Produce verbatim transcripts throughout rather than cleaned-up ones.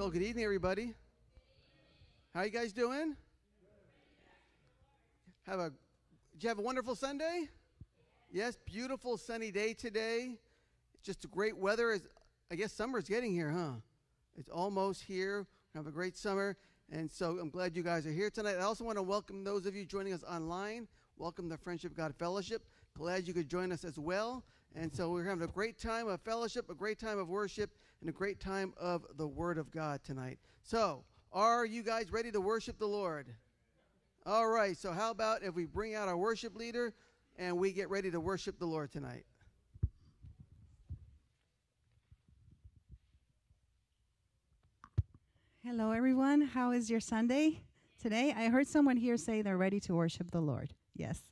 Well, good evening, everybody. How you guys doing? Have a, did you have a wonderful Sunday? Yes, beautiful sunny day today. Just great weather. Is, I guess summer's getting here, huh? It's almost here. Have a great summer. And so I'm glad you guys are here tonight. I also want to welcome those of you joining us online. Welcome to Friendship with God Fellowship. Glad you could join us as well. And so we're having a great time of fellowship, a great time of worship, and a great time of the Word of God tonight. So, are you guys ready to worship the Lord? All right, so how about if we bring out our worship leader and we get ready to worship the Lord tonight? Hello, everyone. How is your Sunday today? I heard someone here say they're ready to worship the Lord. Yes.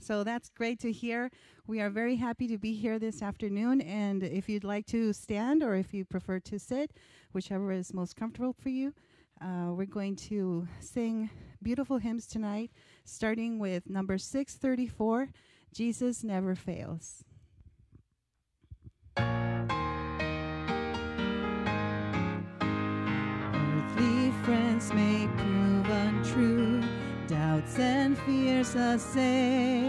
So that's great to hear. We are very happy to be here this afternoon. And if you'd like to stand or if you prefer to sit, whichever is most comfortable for you, uh, we're going to sing beautiful hymns tonight, starting with number six thirty-four, Jesus Never Fails. Earthly friends may prove untrue, doubts and fears assail.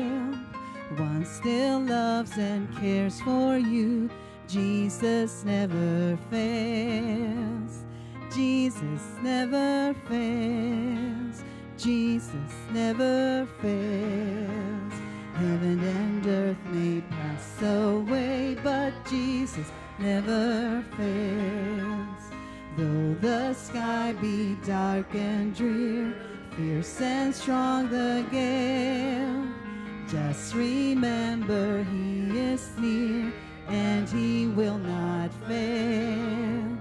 One still loves and cares for you. Jesus never fails. Jesus never fails. Jesus never fails. Heaven and earth may pass away, but Jesus never fails. Though the sky be dark and drear, fierce and strong the gale, just remember he is near and he will not fail.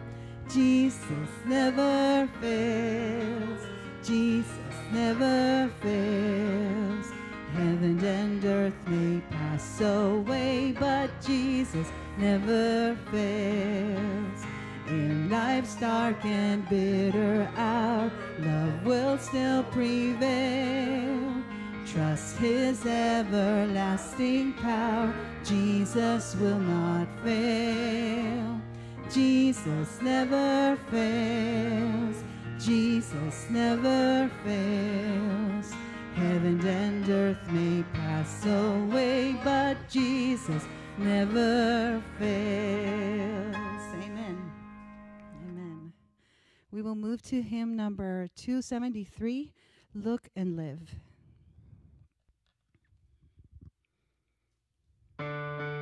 Jesus never fails. Jesus never fails. Heaven and earth may pass away, but Jesus never fails. In life's dark and bitter hour, love will still prevail. Trust his everlasting power. Jesus will not fail. Jesus never fails. Jesus never fails. Heaven and earth may pass away, but Jesus never fails. We will move to hymn number two seventy-three, Look and Live. I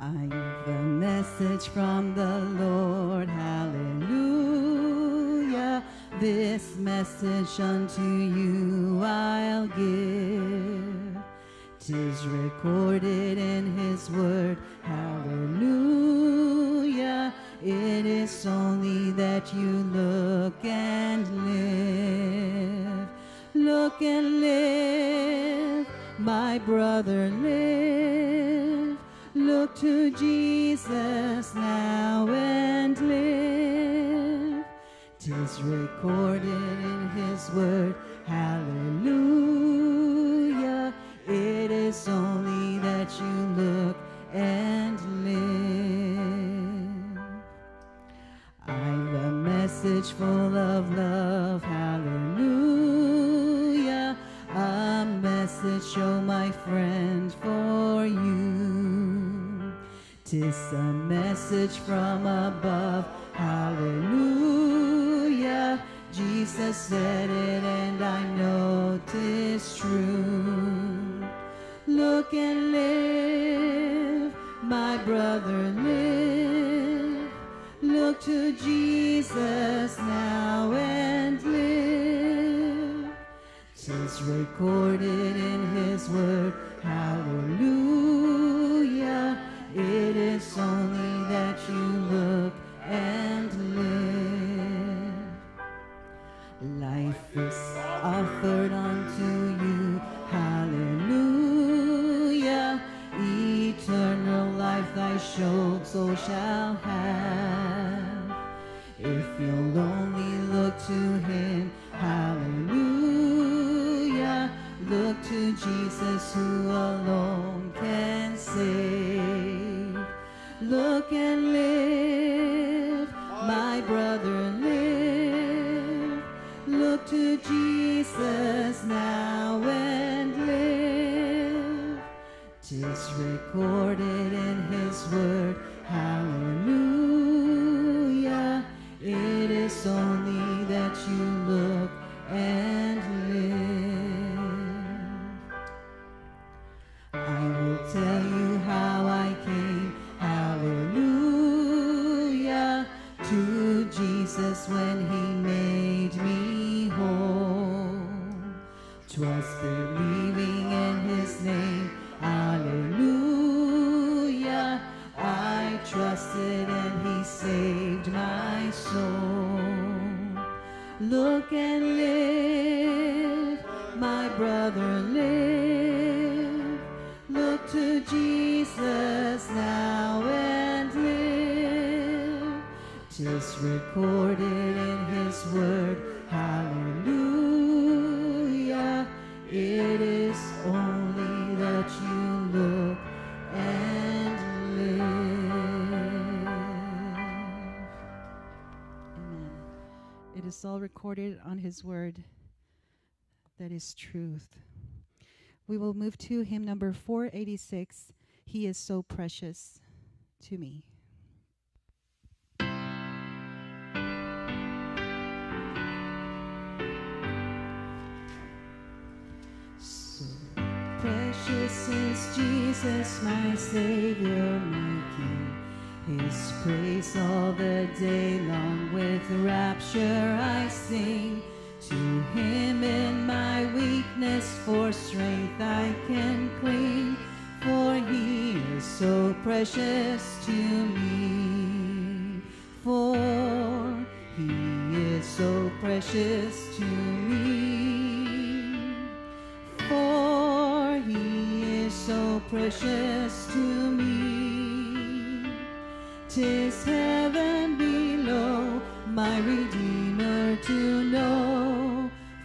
have a message from the Lord, hallelujah. This message unto you I'll give. 'Tis recorded in his word, hallelujah. It is only that you look and live. Look and live, my brother, live. Look to Jesus now and live. 'Tis recorded in his word, hallelujah. It is only that you look and live. I've a message full of love, hallelujah. A message, oh my friend, for you. 'Tis a message from above, hallelujah. Jesus said it and I know 'tis true. Look and live, my brother, live. Look to Jesus now and live. 'Tis recorded in his word, hallelujah. It is only that you look and live. Life is offered unto you, hallelujah. Eternal life thy soul shall have. If you'll only look to him, hallelujah. Look to Jesus, who alone can save. Look and live, my brother, live. Look to Jesus now and live. 'Tis recorded in his word, hallelujah. It is only that you look and live. I will tell you how I came, hallelujah, to Jesus when he made me whole. 'Twas believing in his name, hallelujah, I trusted and he saved my soul. Look and live, my brother, live. Look to Jesus now and live. 'Tis recorded in his word, hallelujah. It is only that you look and live. Amen. It is all recorded on his word. That is truth. We will move to hymn number four eighty-six, He is so precious to me. So precious is Jesus, my Savior, my King. His praise all the day long with rapture I sing. To him in my weakness for strength I can cling, for he is so precious to me. For he is so precious to me. For he is so precious to me. 'Tis heaven below, my Redeemer to know,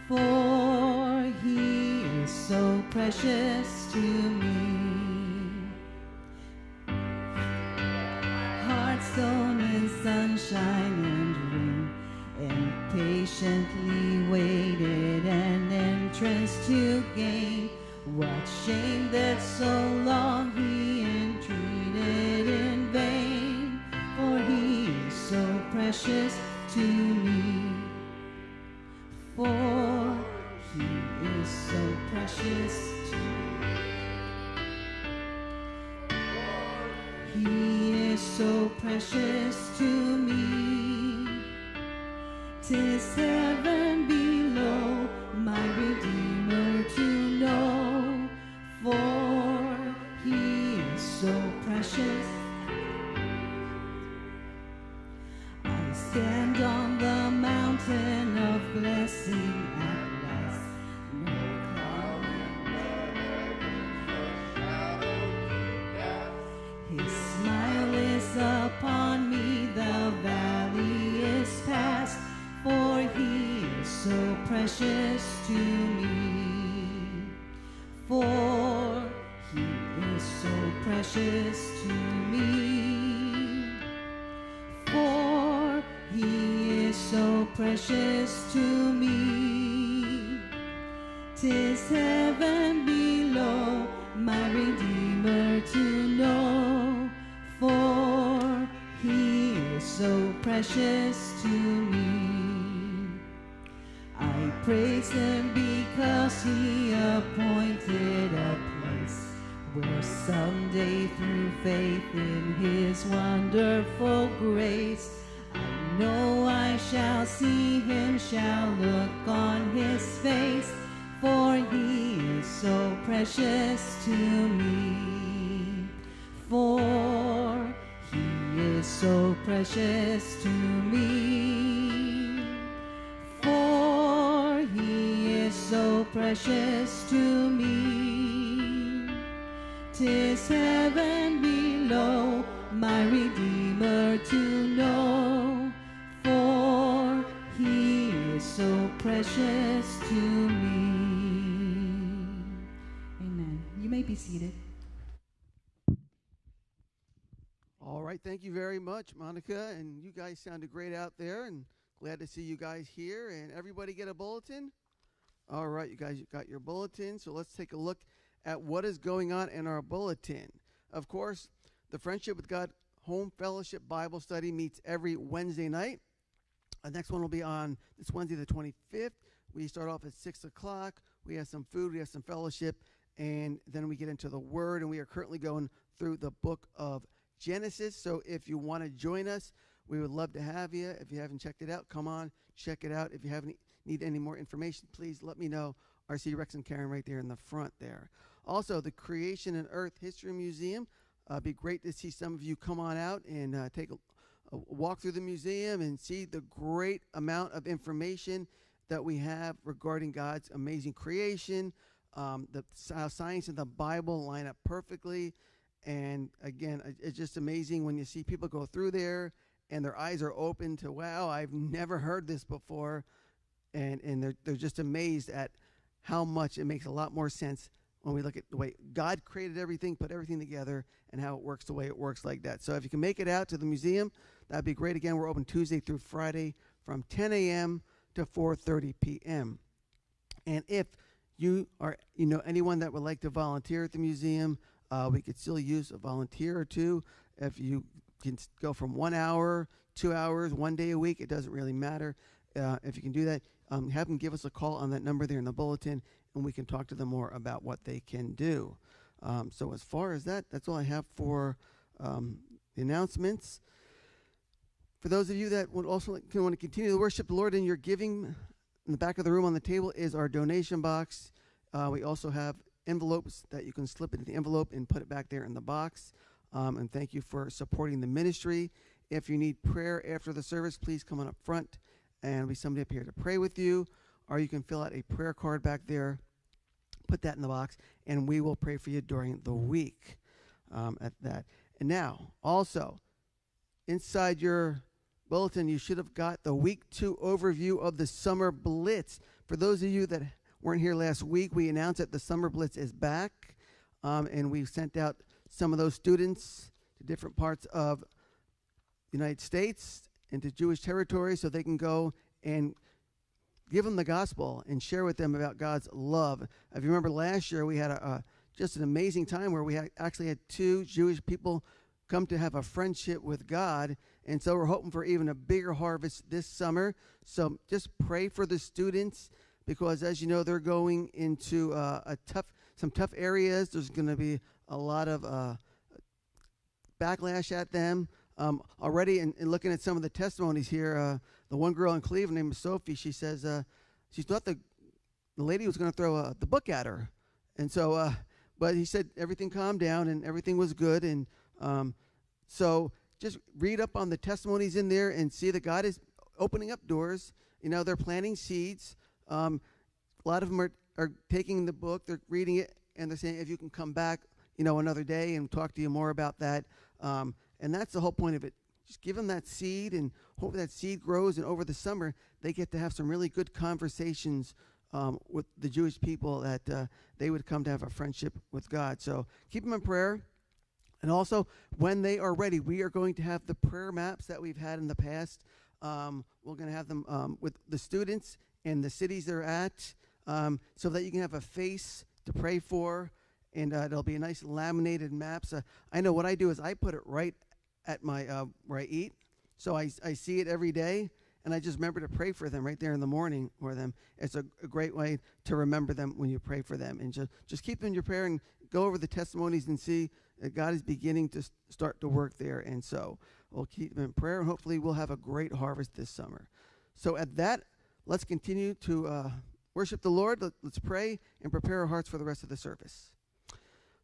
for he is so precious to me. Heart, sown in sunshine and rain, and patiently waited an entrance to gain. What shame that so long he entreated in vain, for he is so precious to me, for he is so precious to me. He is so precious to me. 'Tis heaven below, my Redeemer to know, for he is so precious. Stand on the mountain of blessing at last. No cloud and earth shadow to cast. His smile is upon me, the valley is past, for he is so precious to me. For he is so precious to me. For he is so precious to me. 'Tis heaven below, my Redeemer to know, for he is so precious to me. I praise him because he appointed a place where someday through faith in his wonderful grace I know I shall see him, shall look on his face, for he is so precious to me. For he is so precious to me. For he is so precious to me. 'Tis heaven below, my Redeemer to know, for he is so precious to me. may be seated. All right, thank you very much, Monica. And you guys sounded great out there, and glad to see you guys here. And everybody get a bulletin? All right, you guys got your bulletin. So let's take a look at what is going on in our bulletin. Of course, the Friendship with God Home Fellowship Bible Study meets every Wednesday night. The next one will be on this Wednesday, the twenty-fifth. We start off at six o'clock. We have some food, we have some fellowship, and then we get into the Word, and we are currently going through the book of Genesis. So if you want to join us, we would love to have you. If you haven't checked it out, come on, check it out. If you have any, need any more information, please let me know. R C. Rex and Karen right there in the front there. Also, the Creation and Earth History Museum. Uh, it'd be great to see some of you come on out and uh, take a, a walk through the museum and see the great amount of information that we have regarding God's amazing creation. Um, the how science and the Bible line up perfectly. And again, it's just amazing when you see people go through there and their eyes are open to, wow, I've never heard this before. And, and they're, they're just amazed at how much it makes a lot more sense when we look at the way God created everything, put everything together, and how it works the way it works like that. So if you can make it out to the museum, that'd be great. Again, we're open Tuesday through Friday from ten a m to four thirty p m And if you are, you know, anyone that would like to volunteer at the museum, uh, we could still use a volunteer or two. If you can go from one hour, two hours, one day a week, it doesn't really matter. Uh, if you can do that, um, have them give us a call on that number there in the bulletin, and we can talk to them more about what they can do. Um, so as far as that, that's all I have for um, the announcements. For those of you that would also like, want to continue to worship the Lord in your giving, in the back of the room on the table is our donation box. Uh, we also have envelopes that you can slip into the envelope and put it back there in the box. Um, and thank you for supporting the ministry. If you need prayer after the service, please come on up front, and there'll be somebody up here to pray with you. Or you can fill out a prayer card back there, put that in the box, and we will pray for you during the week um, at that. And now, also, inside your bulletin, you should have got the week two overview of the Summer Blitz. For those of you that weren't here last week, we announced that the Summer Blitz is back, um, and we sent out some of those students to different parts of the United States and to Jewish territory so they can go and give them the gospel and share with them about God's love. If you remember last year, we had a, a, just an amazing time where we had actually had two Jewish people come to have a friendship with God. And so we're hoping for even a bigger harvest this summer. So just pray for the students because, as you know, they're going into uh, a tough, some tough areas. There's going to be a lot of uh, backlash at them. Um, already, in, in looking at some of the testimonies here, uh, the one girl in Cleveland named Sophie, she says uh, she thought the, the lady was going to throw uh, the book at her. And so, uh, but he said everything calmed down and everything was good. And um, so just read up on the testimonies in there and see that God is opening up doors. You know, they're planting seeds. Um, a lot of them are, are taking the book, they're reading it, and they're saying, if you can come back, you know, another day and talk to you more about that. Um, And that's the whole point of it. Just give them that seed and hope that seed grows. And over the summer, they get to have some really good conversations um, with the Jewish people that uh, they would come to have a friendship with God. So keep them in prayer. And also, when they are ready, we are going to have the prayer maps that we've had in the past. Um, we're going to have them um, with the students and the cities they're at um, so that you can have a face to pray for. And uh, there'll be a nice laminated map. So I know what I do is I put it right at my uh, where I eat, so I, I see it every day, and I just remember to pray for them right there in the morning for them. It's a, a great way to remember them when you pray for them, and just just keep them in your prayer and go over the testimonies and see that God is beginning to start to work there. And so we'll keep them in prayer, and hopefully we'll have a great harvest this summer. So at that, let's continue to uh, worship the Lord. Let, let's pray and prepare our hearts for the rest of the service.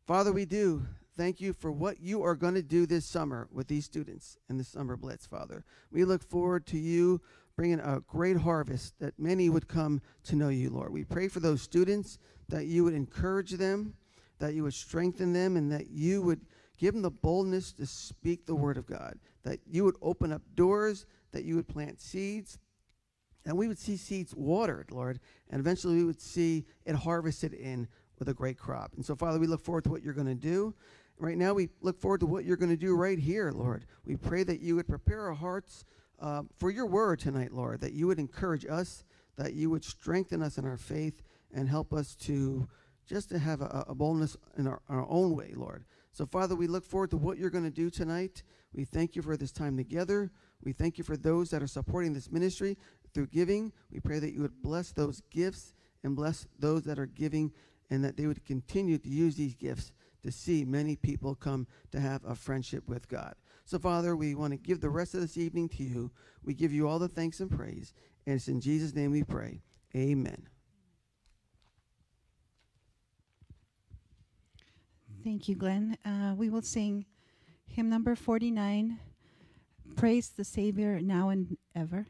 Father, we do thank you for what you are going to do this summer with these students and the Summer Blitz, Father. We look forward to you bringing a great harvest that many would come to know you, Lord. We pray for those students that you would encourage them, that you would strengthen them, and that you would give them the boldness to speak the word of God, that you would open up doors, that you would plant seeds, and we would see seeds watered, Lord, and eventually we would see it harvested in with a great crop. And so, Father, we look forward to what you're going to do. Right now, we look forward to what you're going to do right here, Lord. We pray that you would prepare our hearts uh, for your word tonight, Lord, that you would encourage us, that you would strengthen us in our faith and help us to just to have a, a boldness in our, our own way, Lord. So, Father, we look forward to what you're going to do tonight. We thank you for this time together. We thank you for those that are supporting this ministry through giving. We pray that you would bless those gifts and bless those that are giving, and that they would continue to use these gifts to see many people come to have a friendship with God. So, Father, we want to give the rest of this evening to you. We give you all the thanks and praise, and it's in Jesus' name we pray. Amen. Thank you, Glenn. Uh, we will sing hymn number forty-nine, Praise the Savior Now and Ever.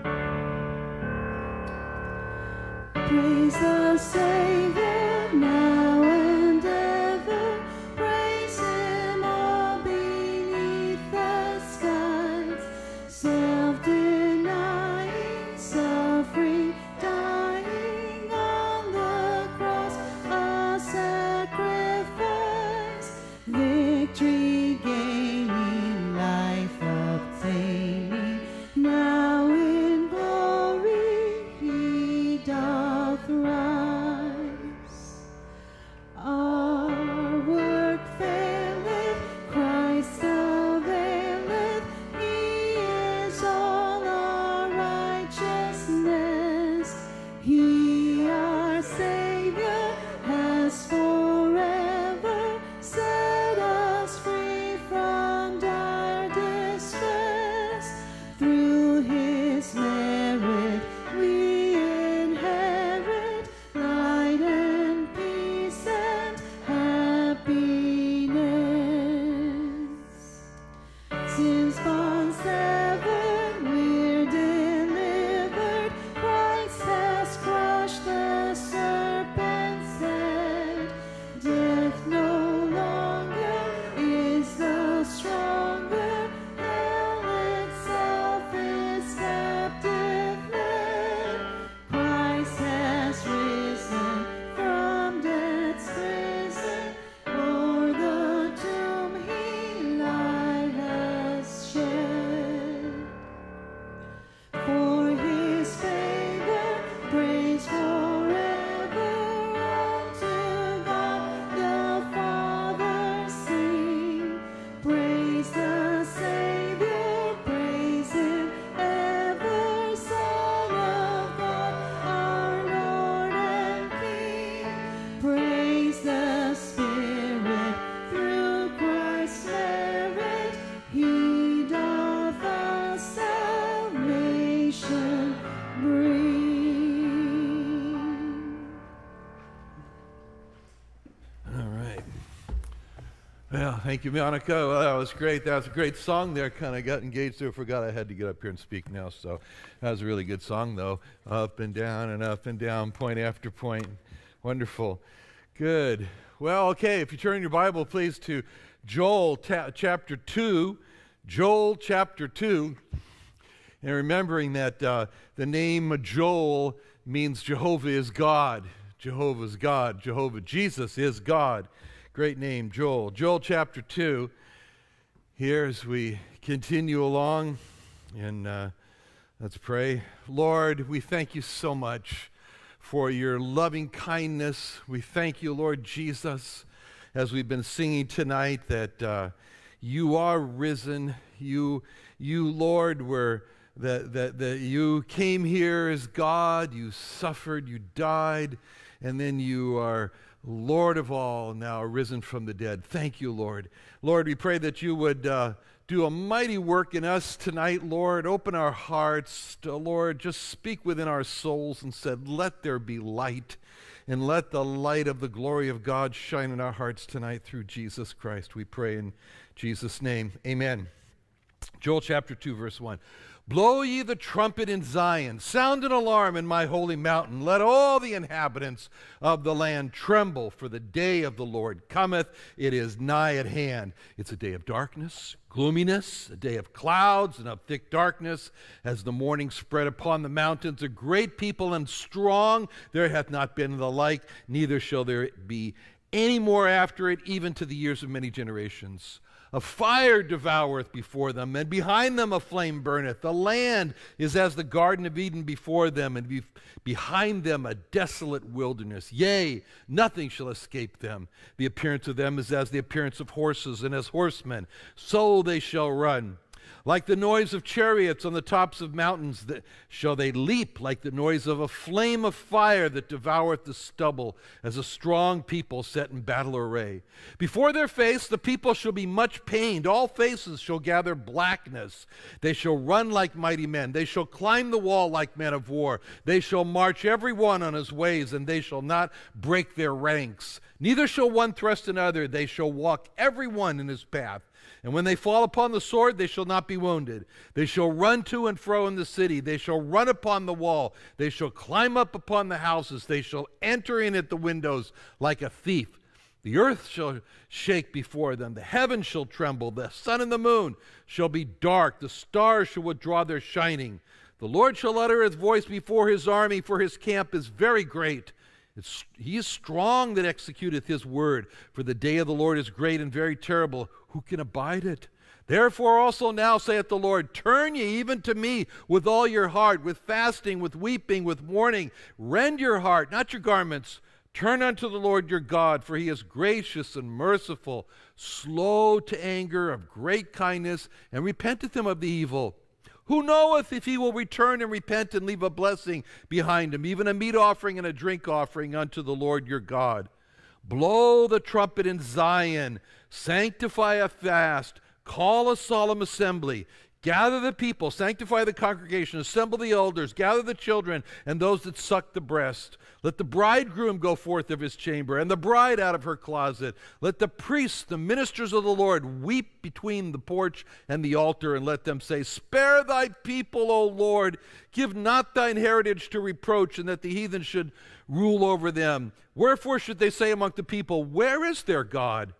Praise the Savior now and ever, praise Him all beneath the skies, self-denying, suffering, dying on the cross, a sacrifice, victory gaining, life obtaining, now in glory He died. Rise. Our work faileth, Christ availeth, He is all our righteousness. He, our Savior, has forever set us free from dire distress. Through His merit we Thank you, Monica. Well, that was great. That was a great song there. Kind of got engaged there. Forgot I had to get up here and speak now. So that was a really good song, though. Up and down and up and down, point after point. Wonderful. Good. Well, okay, if you turn your Bible, please, to Joel chapter two. Joel chapter two. And remembering that uh, the name Joel means Jehovah is God. Jehovah's God. Jehovah Jesus is God. Great name, Joel. Joel chapter two, here as we continue along, and uh, let's pray. Lord, we thank you so much for your loving kindness. We thank you, Lord Jesus, as we've been singing tonight, that uh, you are risen. You, you Lord, were that, that, that you came here as God. You suffered, you died, and then you are Lord of all, now risen from the dead. Thank you, Lord. Lord, we pray that you would uh, do a mighty work in us tonight, Lord. Open our hearts, to, Lord. Just speak within our souls and said, let there be light, and let the light of the glory of God shine in our hearts tonight through Jesus Christ. We pray in Jesus' name. Amen. Joel chapter two, verse one. Blow ye the trumpet in Zion, sound an alarm in my holy mountain. Let all the inhabitants of the land tremble, for the day of the Lord cometh. It is nigh at hand. It's a day of darkness, gloominess, a day of clouds and of thick darkness, as the morning spread upon the mountains. A great people and strong, there hath not been the like, neither shall there be any more after it, even to the years of many generations. A fire devoureth before them, and behind them a flame burneth. The land is as the Garden of Eden before them, and be behind them a desolate wilderness. Yea, nothing shall escape them. The appearance of them is as the appearance of horses, and as horsemen, so they shall run. Like the noise of chariots on the tops of mountains that shall they leap, like the noise of a flame of fire that devoureth the stubble, as a strong people set in battle array. Before their face the people shall be much pained, all faces shall gather blackness. They shall run like mighty men, they shall climb the wall like men of war, they shall march every one on his ways, and they shall not break their ranks. Neither shall one thrust another, they shall walk every one in his path. And when they fall upon the sword, they shall not be wounded. They shall run to and fro in the city. They shall run upon the wall. They shall climb up upon the houses. They shall enter in at the windows like a thief. The earth shall shake before them. The heavens shall tremble. The sun and the moon shall be dark. The stars shall withdraw their shining. The Lord shall utter his voice before his army, for his camp is very great. It's, he is strong that executeth his word, for the day of the Lord is great and very terrible. Who can abide it? Therefore also now saith the Lord, turn ye even to me with all your heart, with fasting, with weeping, with mourning. Rend your heart, not your garments. Turn unto the Lord your God, for he is gracious and merciful, slow to anger, of great kindness, and repenteth him of the evil. Who knoweth if he will return and repent and leave a blessing behind him, even a meat offering and a drink offering unto the Lord your God? Blow the trumpet in Zion, sanctify a fast, call a solemn assembly, gather the people, sanctify the congregation, assemble the elders, gather the children and those that suck the breast. Let the bridegroom go forth of his chamber, and the bride out of her closet. Let the priests, the ministers of the Lord, weep between the porch and the altar, and let them say, spare thy people, O Lord. Give not thine heritage to reproach, and that the heathen should rule over them. Wherefore should they say among the people, where is their God?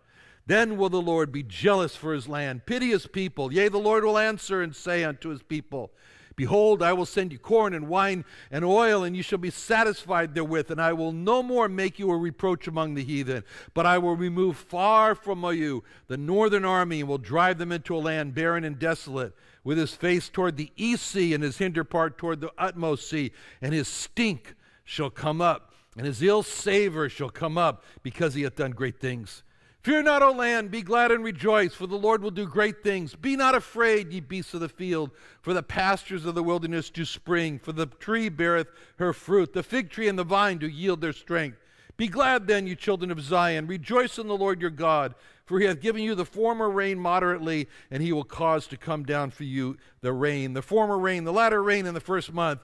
Then will the Lord be jealous for his land, pity his people. Yea, the Lord will answer and say unto his people, behold, I will send you corn and wine and oil, and you shall be satisfied therewith, and I will no more make you a reproach among the heathen, but I will remove far from you the northern army, and will drive them into a land barren and desolate, with his face toward the east sea, and his hinder part toward the utmost sea, and his stink shall come up, and his ill savor shall come up, because he hath done great things. Fear not, O land, be glad and rejoice, for the Lord will do great things. Be not afraid, ye beasts of the field, for the pastures of the wilderness do spring, for the tree beareth her fruit, the fig tree and the vine do yield their strength. Be glad then, you children of Zion, rejoice in the Lord your God, for he hath given you the former rain moderately, and he will cause to come down for you the rain, the former rain, the latter rain in the first month.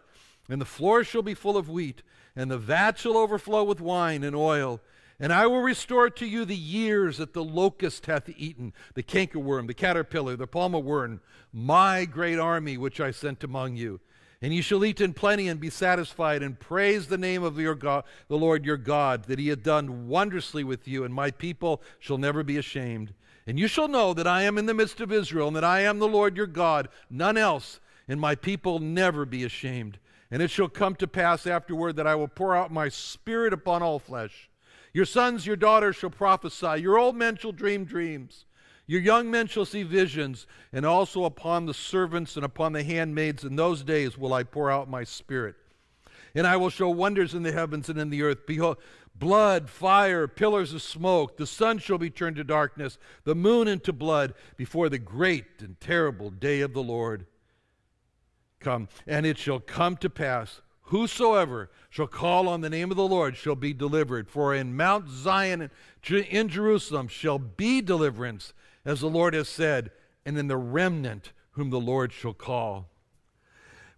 And the floor shall be full of wheat, and the vat shall overflow with wine and oil. And I will restore to you the years that the locust hath eaten, the cankerworm, the caterpillar, the palmer worm, my great army which I sent among you. And you shall eat in plenty and be satisfied, and praise the name of your God, the Lord your God, that he hath done wondrously with you, and my people shall never be ashamed. And you shall know that I am in the midst of Israel, and that I am the Lord your God, none else, and my people never be ashamed. And it shall come to pass afterward that I will pour out my spirit upon all flesh. Your sons, your daughters shall prophesy. Your old men shall dream dreams. Your young men shall see visions. And also upon the servants and upon the handmaids in those days will I pour out my spirit. And I will show wonders in the heavens and in the earth. Behold, blood, fire, pillars of smoke. The sun shall be turned to darkness, the moon into blood, before the great and terrible day of the Lord come. And it shall come to pass, whosoever shall call on the name of the Lord shall be delivered. For in Mount Zion and in Jerusalem shall be deliverance, as the Lord has said, and in the remnant whom the Lord shall call.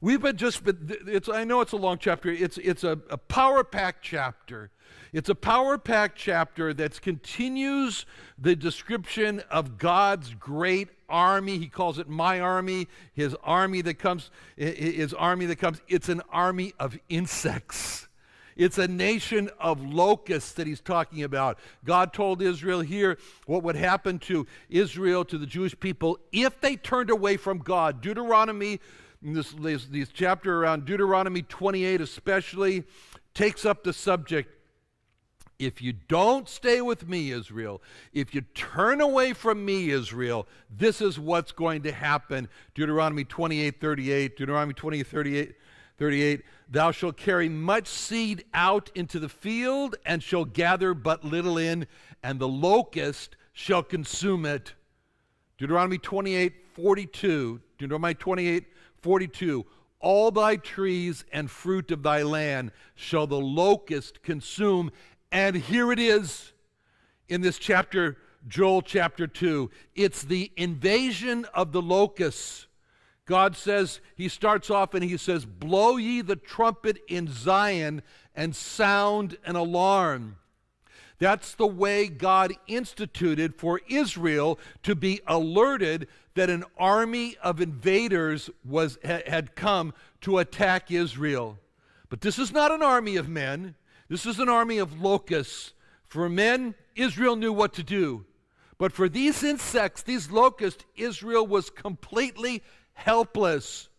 We've been just, it's, I know it's a long chapter. It's, it's a, a power-packed chapter. It's a power-packed chapter that continues the description of God's great army. He calls it my army, his army that comes, his army that comes. It's an army of insects. It's a nation of locusts that he's talking about. God told Israel here what would happen to Israel, to the Jewish people, if they turned away from God. Deuteronomy, this, this, this chapter around Deuteronomy twenty-eight especially, takes up the subject. If you don't stay with me, Israel, if you turn away from me, Israel, this is what's going to happen. Deuteronomy twenty-eight thirty-eight, Deuteronomy twenty-eight thirty-eight. thirty-eight, thou shalt carry much seed out into the field, and shall gather but little in, and the locust shall consume it. Deuteronomy twenty-eight forty-two, Deuteronomy twenty-eight forty-two, all thy trees and fruit of thy land shall the locust consume. And here it is in this chapter, Joel chapter two. It's the invasion of the locusts. God says, he starts off and he says, blow ye the trumpet in Zion and sound an alarm. That's the way God instituted for Israel to be alerted that an army of invaders was, ha, had come to attack Israel. But this is not an army of men. This is an army of locusts. For men, Israel knew what to do. But for these insects, these locusts, Israel was completely helpless.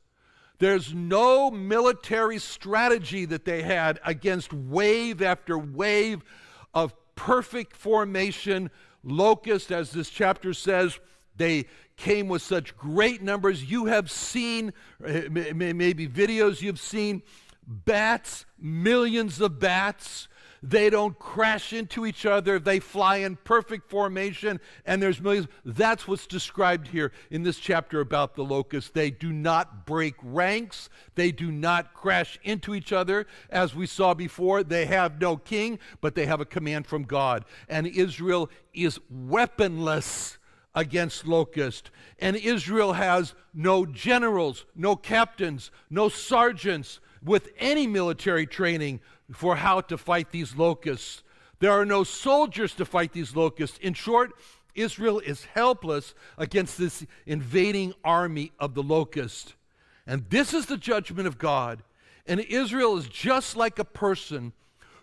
There's no military strategy that they had against wave after wave of perfect formation locusts. As this chapter says, they came with such great numbers. You have seen, maybe videos you've seen, bats, millions of bats. They don't crash into each other. They fly in perfect formation, and there's millions. That's what's described here in this chapter about the locusts. They do not break ranks. They do not crash into each other. As we saw before, they have no king, but they have a command from God. And Israel is weaponless against locusts. And Israel has no generals, no captains, no sergeants with any military training for how to fight these locusts. There are no soldiers to fight these locusts. In short, Israel is helpless against this invading army of the locusts. And this is the judgment of God. And Israel is just like a person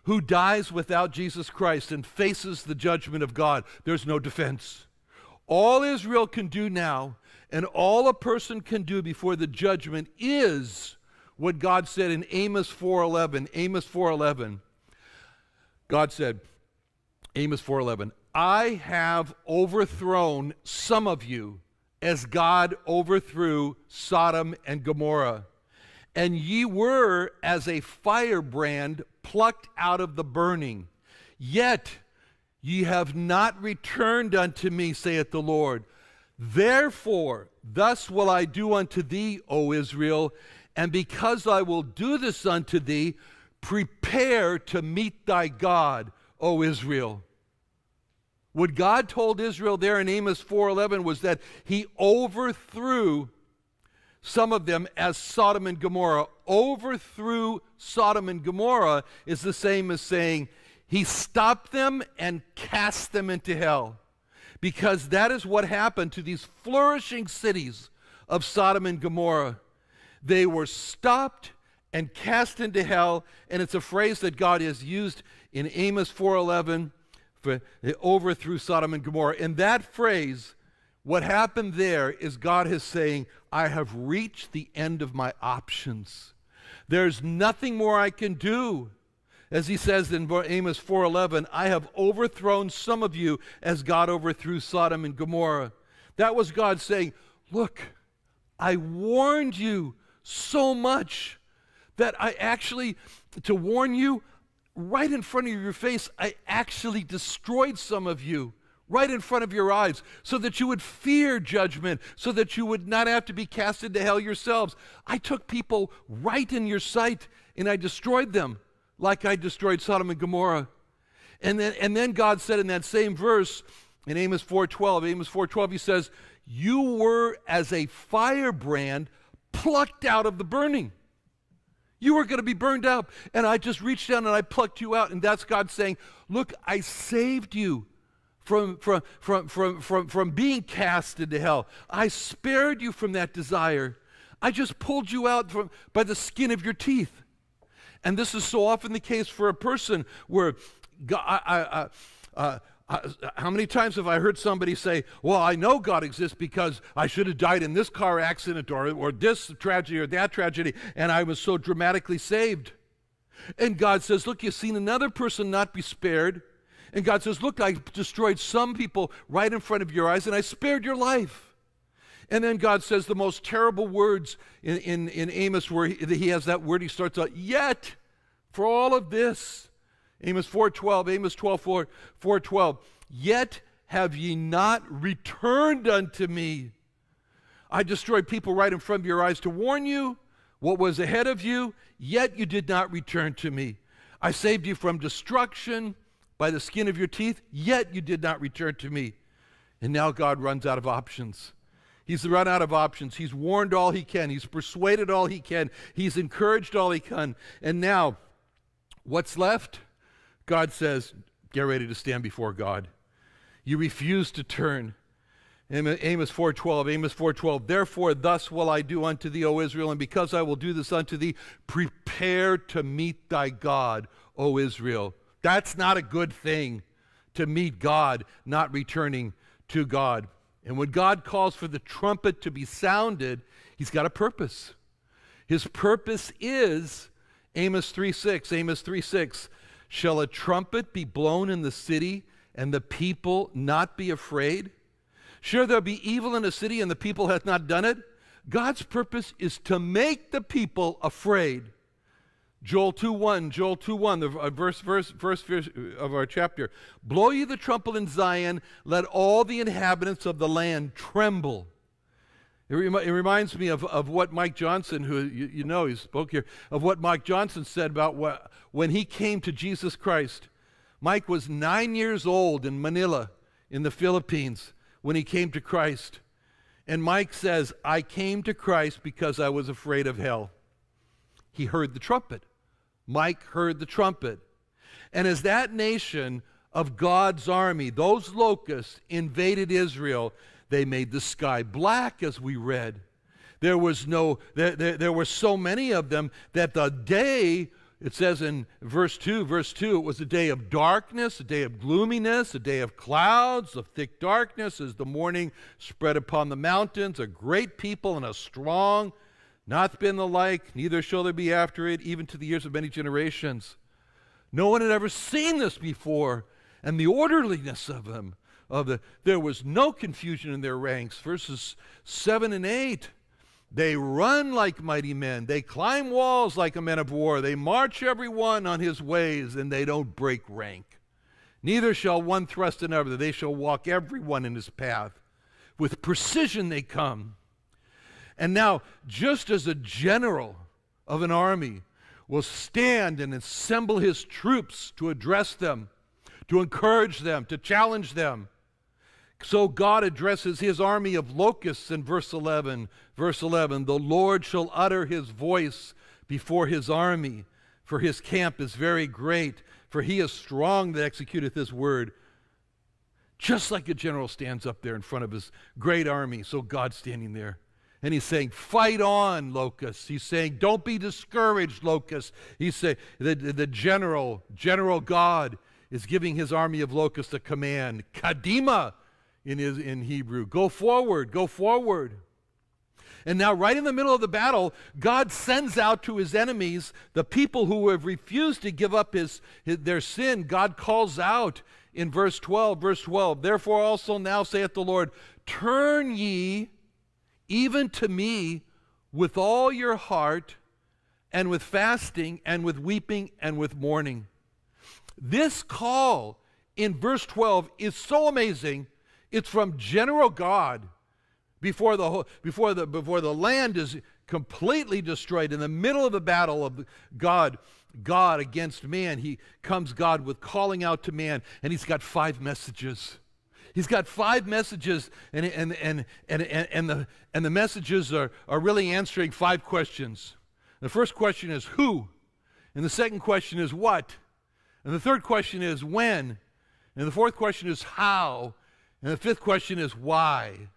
who dies without Jesus Christ and faces the judgment of God. There's no defense. All Israel can do now, and all a person can do before the judgment, is what God said in Amos four eleven, Amos four eleven, God said, Amos four eleven, I have overthrown some of you as God overthrew Sodom and Gomorrah, and ye were as a firebrand plucked out of the burning. Yet ye have not returned unto me, saith the Lord. Therefore, thus will I do unto thee, O Israel, and because I will do this unto thee, prepare to meet thy God, O Israel. What God told Israel there in Amos four eleven was that he overthrew some of them as Sodom and Gomorrah. Overthrew Sodom and Gomorrah is the same as saying he stopped them and cast them into hell, because that is what happened to these flourishing cities of Sodom and Gomorrah. They were stopped and cast into hell, and it's a phrase that God has used in Amos four eleven for the overthrew Sodom and Gomorrah. In that phrase, what happened there is God is saying, I have reached the end of my options. There's nothing more I can do. As he says in Amos four eleven, I have overthrown some of you as God overthrew Sodom and Gomorrah. That was God saying, look, I warned you so much that I actually, to warn you, right in front of your face, I actually destroyed some of you right in front of your eyes so that you would fear judgment, so that you would not have to be cast into hell yourselves. I took people right in your sight and I destroyed them like I destroyed Sodom and Gomorrah. And then, and then God said in that same verse, in Amos four twelve, Amos four twelve, he says, you were as a firebrand plucked out of the burning. You were going to be burned up, and I just reached down and I plucked you out, and that's God saying, look, I saved you from, from, from, from, from, from being cast into hell. I spared you from that desire. I just pulled you out from, by the skin of your teeth. And this is so often the case for a person where, God, I, I, uh, uh, how many times have I heard somebody say, well, I know God exists because I should have died in this car accident or, or this tragedy or that tragedy, and I was so dramatically saved. And God says, look, you've seen another person not be spared. And God says, look, I destroyed some people right in front of your eyes, and I spared your life. And then God says the most terrible words in, in, in Amos where he, he has that word, he starts out, yet for all of this, Amos four twelve, Amos twelve four twelve, yet have ye not returned unto me. I destroyed people right in front of your eyes to warn you what was ahead of you, yet you did not return to me. I saved you from destruction by the skin of your teeth, yet you did not return to me. And now God runs out of options. He's run out of options. He's warned all he can. He's persuaded all he can. He's encouraged all he can. And now, what's left? God says, get ready to stand before God. You refuse to turn. Amos four twelve, Amos four twelve, therefore thus will I do unto thee, O Israel, and because I will do this unto thee, prepare to meet thy God, O Israel. That's not a good thing, to meet God, not returning to God. And when God calls for the trumpet to be sounded, he's got a purpose. His purpose is Amos three six, Amos three six, shall a trumpet be blown in the city and the people not be afraid? Sure, there'll be evil in a city and the people hath not done it. God's purpose is to make the people afraid. Joel two one, Joel two one, the verse, verse, verse, verse of our chapter. Blow ye the trumpet in Zion, let all the inhabitants of the land tremble. It, rem it reminds me of, of what Mike Johnson, who you, you know, he spoke here, of what Mike Johnson said about what, when he came to Jesus Christ. Mike was nine years old in Manila, in the Philippines, when he came to Christ. And Mike says, I came to Christ because I was afraid of hell. He heard the trumpet. Mike heard the trumpet. And as that nation of God's army, those locusts invaded Israel, they made the sky black, as we read. There was no, there, there, there were so many of them that the day, it says in verse two, verse two, it was a day of darkness, a day of gloominess, a day of clouds, of thick darkness, as the morning spread upon the mountains, a great people and a strong, not been the like, neither shall there be after it, even to the years of many generations. No one had ever seen this before, and the orderliness of them, of the, there was no confusion in their ranks. Verses seven and eight, they run like mighty men, they climb walls like a man of war, they march every one on his ways, and they don't break rank. Neither shall one thrust another, they shall walk every one in his path. With precision they come. And now, just as a general of an army will stand and assemble his troops to address them, to encourage them, to challenge them, so God addresses his army of locusts in verse eleven. Verse eleven, the Lord shall utter his voice before his army, for his camp is very great, for he is strong that executeth his word. Just like a general stands up there in front of his great army, so God's standing there. And he's saying, fight on, locusts. He's saying, don't be discouraged, locusts. He's saying, the, the general, general God is giving his army of locusts a command. Kadima in, his, in Hebrew. Go forward, go forward. And now right in the middle of the battle, God sends out to his enemies, the people who have refused to give up his, his, their sin. God calls out in verse twelve, verse twelve, therefore also now saith the Lord, turn ye even to me with all your heart, and with fasting, and with weeping, and with mourning. This call in verse twelve is so amazing. It's from general God before the, whole, before the, before the land is completely destroyed. In the middle of the battle of God, God against man, he comes God with calling out to man, and he's got five messages. He's got five messages, and, and, and, and, and, and, the, and the messages are, are really answering five questions. The first question is who, and the second question is what, and the third question is when, and the fourth question is how, and the fifth question is why.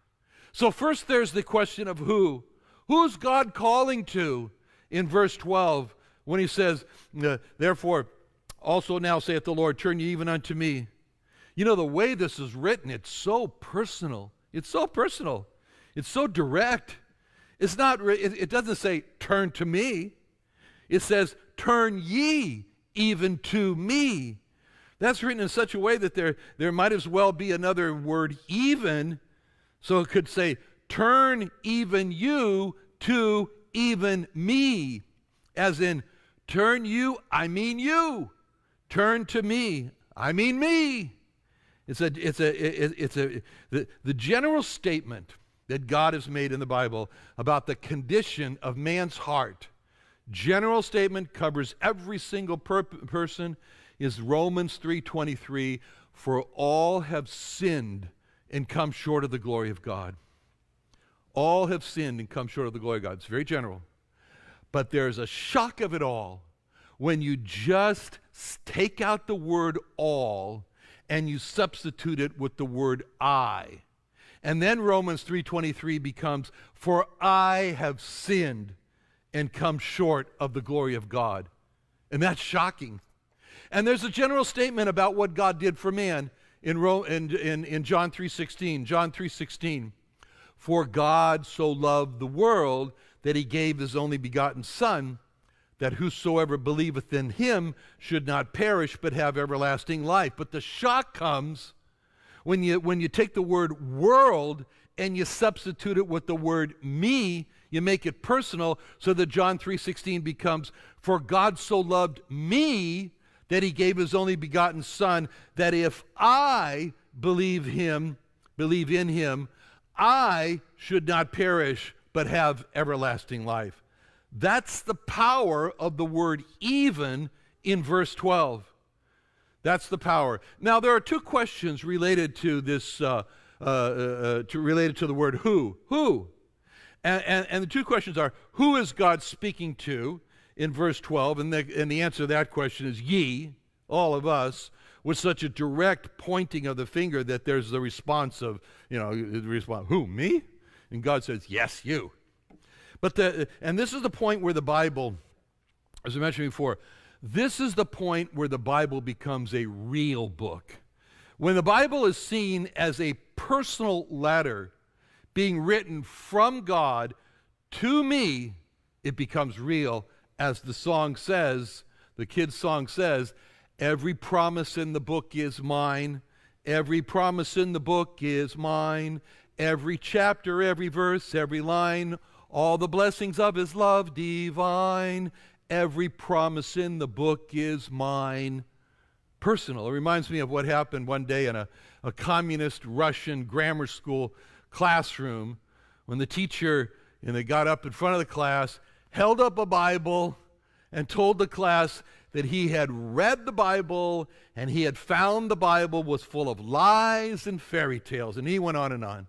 So first there's the question of who. Who's God calling to in verse twelve when he says, therefore also now saith the Lord, turn ye even unto me. You know, the way this is written, it's so personal. It's so personal. It's so direct. It's not, it, it doesn't say, turn to me. It says, turn ye even to me. That's written in such a way that there, there might as well be another word, even. So it could say, turn even you to even me. As in, turn you, I mean you. Turn to me, I mean me. It's a, it's a, it's a, the, the general statement that God has made in the Bible about the condition of man's heart. General statement covers every single per person is Romans three twenty-three, for all have sinned and come short of the glory of God. All have sinned and come short of the glory of God. It's very general. But there's a shock of it all when you just take out the word all and you substitute it with the word I. And then Romans three twenty-three becomes, for I have sinned and come short of the glory of God. And that's shocking. And there's a general statement about what God did for man in, in, in John three sixteen. John three sixteen, for God so loved the world that he gave his only begotten Son, that whosoever believeth in him should not perish but have everlasting life. But the shock comes when you, when you take the word world and you substitute it with the word me, you make it personal, so that John three sixteen becomes, for God so loved me that he gave his only begotten Son, that if I believe him, believe in him, I should not perish but have everlasting life. That's the power of the word even in verse twelve. That's the power. Now, there are two questions related to this, uh, uh, uh, to, related to the word who. Who? And, and, and the two questions are, who is God speaking to in verse twelve? And the, and the answer to that question is ye, all of us, with such a direct pointing of the finger that there's the response of, you know, the response, who, me? And God says, yes, you. But the, and this is the point where the Bible, as I mentioned before, this is the point where the Bible becomes a real book. When the Bible is seen as a personal letter being written from God to me, it becomes real. As the song says, the kids' song says, every promise in the book is mine. Every promise in the book is mine. Every chapter, every verse, every line, all the blessings of his love divine, every promise in the book is mine. Personal. It reminds me of what happened one day in a, a communist Russian grammar school classroom when the teacher, and they got up in front of the class, held up a Bible and told the class that he had read the Bible and he had found the Bible was full of lies and fairy tales. And he went on and on.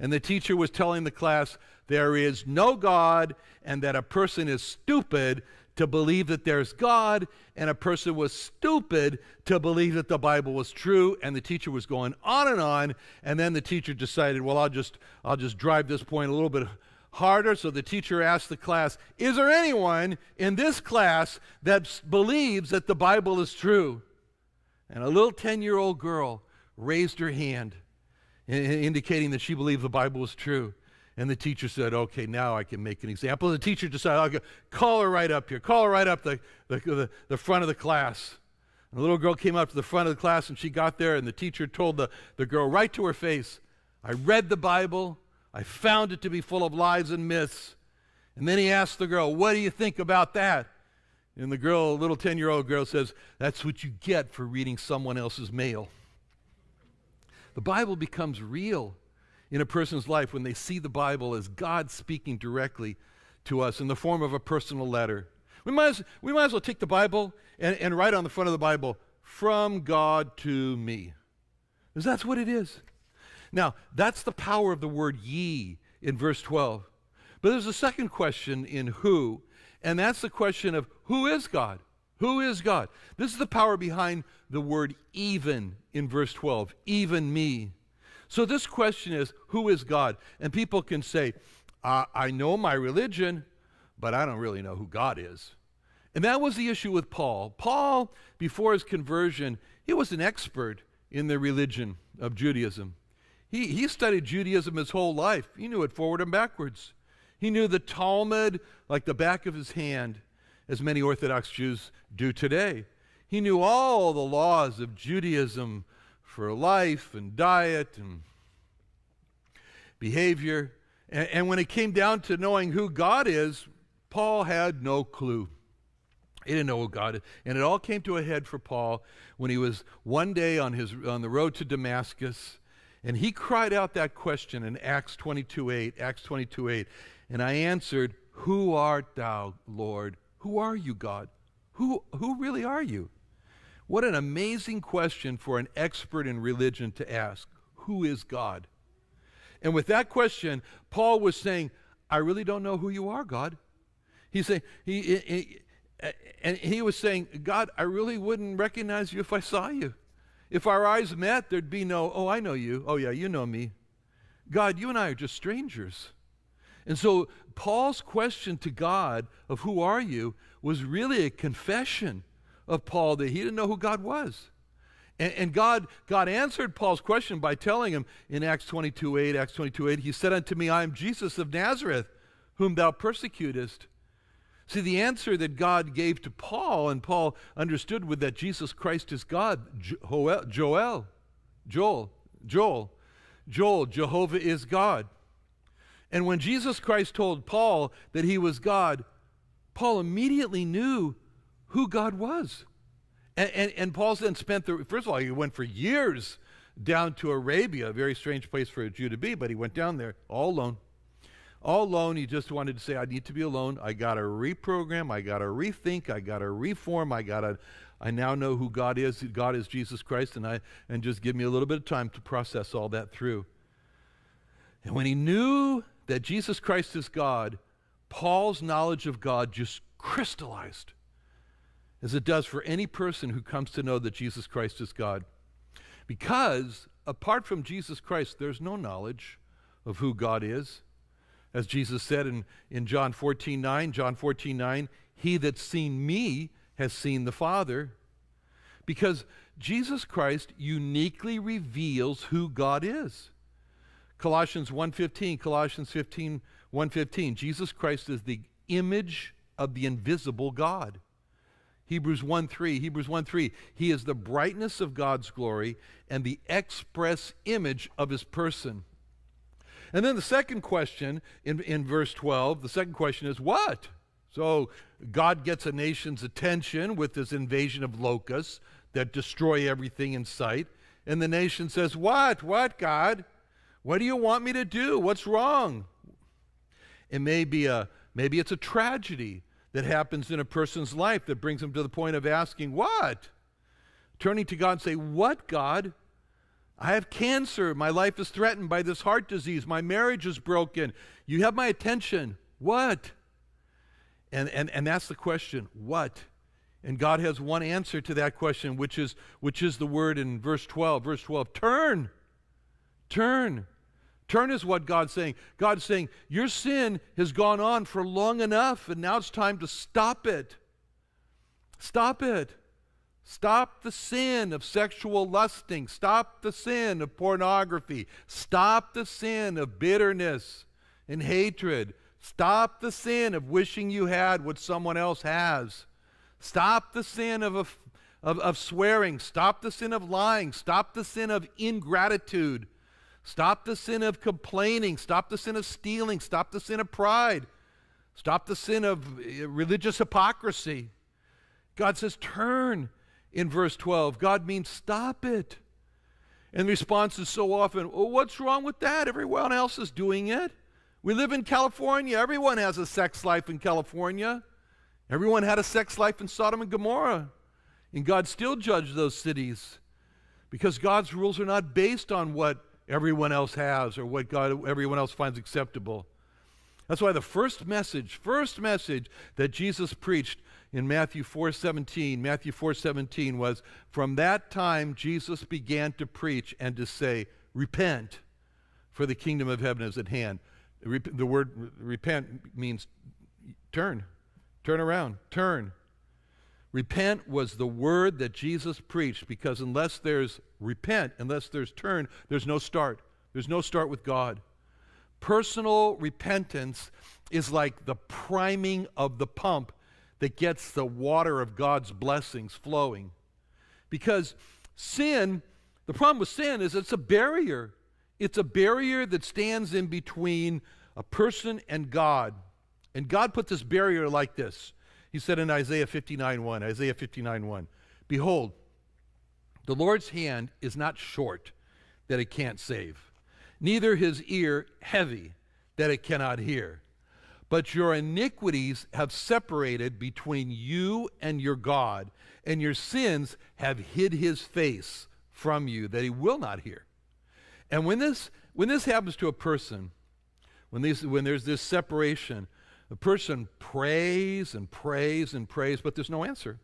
And the teacher was telling the class there is no God, and that a person is stupid to believe that there's God, and a person was stupid to believe that the Bible was true. And the teacher was going on and on, and then the teacher decided, well, I'll just, I'll just drive this point a little bit harder. So the teacher asked the class, is there anyone in this class that believes that the Bible is true? And a little ten-year-old girl raised her hand, indicating that she believed the Bible was true. And the teacher said, okay, now I can make an example. The teacher decided, I'll go, call her right up here. Call her right up the, the, the, the front of the class. And the little girl came up to the front of the class, and she got there, and the teacher told the, the girl right to her face, I read the Bible. I found it to be full of lies and myths. And then he asked the girl, what do you think about that? And the girl, little ten-year-old girl says, that's what you get for reading someone else's mail. The Bible becomes real in a person's life when they see the Bible as God speaking directly to us in the form of a personal letter. We might as, we might as well take the Bible and, and write on the front of the Bible, from God to me. Because that's what it is. Now, that's the power of the word ye in verse twelve. But there's a second question in who, and that's the question of who is God? Who is God? This is the power behind the word even in verse twelve, even me. So this question is, who is God? And people can say, uh, I know my religion, but I don't really know who God is. And that was the issue with Paul. Paul, before his conversion, he was an expert in the religion of Judaism. He, he studied Judaism his whole life. He knew it forward and backwards. He knew the Talmud like the back of his hand, as many Orthodox Jews do today. He knew all the laws of Judaism for life and diet and behavior. And, and when it came down to knowing who God is, Paul had no clue. He didn't know who God is. And it all came to a head for Paul when he was one day on, his, on the road to Damascus, and he cried out that question in Acts twenty-two eight, Acts twenty-two eight. And I answered, who art thou, Lord? Who are you, God? Who, who really are you? What an amazing question for an expert in religion to ask. Who is God? And with that question, Paul was saying, I really don't know who you are, God. He say, he, he, and he was saying, God, I really wouldn't recognize you if I saw you. If our eyes met, there'd be no, oh, I know you. Oh, yeah, you know me. God, you and I are just strangers. And so Paul's question to God of who are you was really a confession of Paul that he didn't know who God was. And, and God, God answered Paul's question by telling him in Acts twenty-two eight, Acts twenty-two eight, he said unto me, I am Jesus of Nazareth, whom thou persecutest. See, the answer that God gave to Paul, and Paul understood with that Jesus Christ is God, Joel, Joel, Joel, Joel, Joel, Jehovah is God. And when Jesus Christ told Paul that he was God, Paul immediately knew who God was. And, and, and Paul then spent, the, first of all, he went for years down to Arabia, a very strange place for a Jew to be, but he went down there all alone. All alone, he just wanted to say, I need to be alone. I got to reprogram. I got to rethink. I got to reform. I got to, I now know who God is. God is Jesus Christ, and I, and just give me a little bit of time to process all that through. And when he knew that Jesus Christ is God, Paul's knowledge of God just crystallized, as it does for any person who comes to know that Jesus Christ is God. Because apart from Jesus Christ, there's no knowledge of who God is. As Jesus said in, in John fourteen nine, John fourteen nine, he that's seen me has seen the Father. Because Jesus Christ uniquely reveals who God is. Colossians one fifteen, Colossians fifteen one fifteen, Jesus Christ is the image of the invisible God. Hebrews one three, Hebrews one three, he is the brightness of God's glory and the express image of his person. And then the second question in, in verse twelve, the second question is what? So God gets a nation's attention with this invasion of locusts that destroy everything in sight. And the nation says, what? What, God? What do you want me to do? What's wrong? It may be a, maybe it's a tragedy that happens in a person's life that brings them to the point of asking, what? Turning to God and say, what, God? I have cancer. My life is threatened by this heart disease. My marriage is broken. You have my attention. What? And, and, and that's the question, what? And God has one answer to that question, which is, which is the word in verse twelve. Verse twelve, turn. Turn. Turn is what God's saying. God's saying, your sin has gone on for long enough, and now it's time to stop it. Stop it. Stop the sin of sexual lusting. Stop the sin of pornography. Stop the sin of bitterness and hatred. Stop the sin of wishing you had what someone else has. Stop the sin of, of, of, of swearing. Stop the sin of lying. Stop the sin of ingratitude. Stop the sin of complaining. Stop the sin of stealing. Stop the sin of pride. Stop the sin of religious hypocrisy. God says, turn. In verse twelve, God means stop it. And the response is so often, well, what's wrong with that? Everyone else is doing it. We live in California. Everyone has a sex life in California. Everyone had a sex life in Sodom and Gomorrah. And God still judged those cities because God's rules are not based on what everyone else has or what God everyone else finds acceptable. That's why the first message, first message that Jesus preached in Matthew four seventeen, Matthew four seventeen was, from that time Jesus began to preach and to say, repent, for the kingdom of heaven is at hand. The word repent means turn, turn around, turn. Repent was the word that Jesus preached, because unless there's repent, unless there's turn, there's no start. There's no start with God. Personal repentance is like the priming of the pump that gets the water of God's blessings flowing. Because sin, the problem with sin is it's a barrier. It's a barrier that stands in between a person and God. And God put this barrier like this. He said in Isaiah fifty-nine one, Isaiah fifty-nine one, behold, the Lord's hand is not short that it can't save, neither his ear heavy that it cannot hear. But your iniquities have separated between you and your God, and your sins have hid his face from you that he will not hear. And when this, when this happens to a person, when, these, when there's this separation, the person prays and prays and prays, but there's no answer.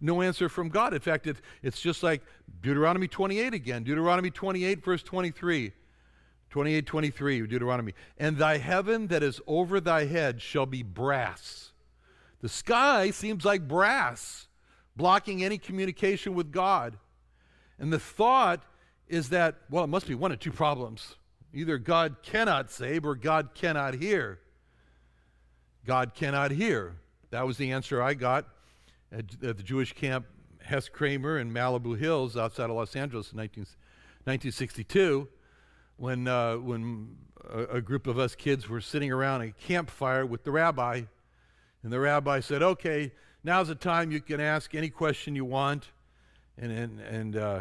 No answer from God. In fact, it, it's just like Deuteronomy twenty-eight again. Deuteronomy twenty-eight, verse twenty-three. twenty-eight, twenty-three, Deuteronomy. And thy heaven that is over thy head shall be brass. The sky seems like brass, blocking any communication with God. And the thought is that, well, it must be one of two problems. Either God cannot save or God cannot hear. God cannot hear. That was the answer I got at, at the Jewish camp Hess Kramer in Malibu Hills outside of Los Angeles in nineteen sixty-two when, uh, when a, a group of us kids were sitting around a campfire with the rabbi. And the rabbi said, okay, now's the time you can ask any question you want. And, and, and uh,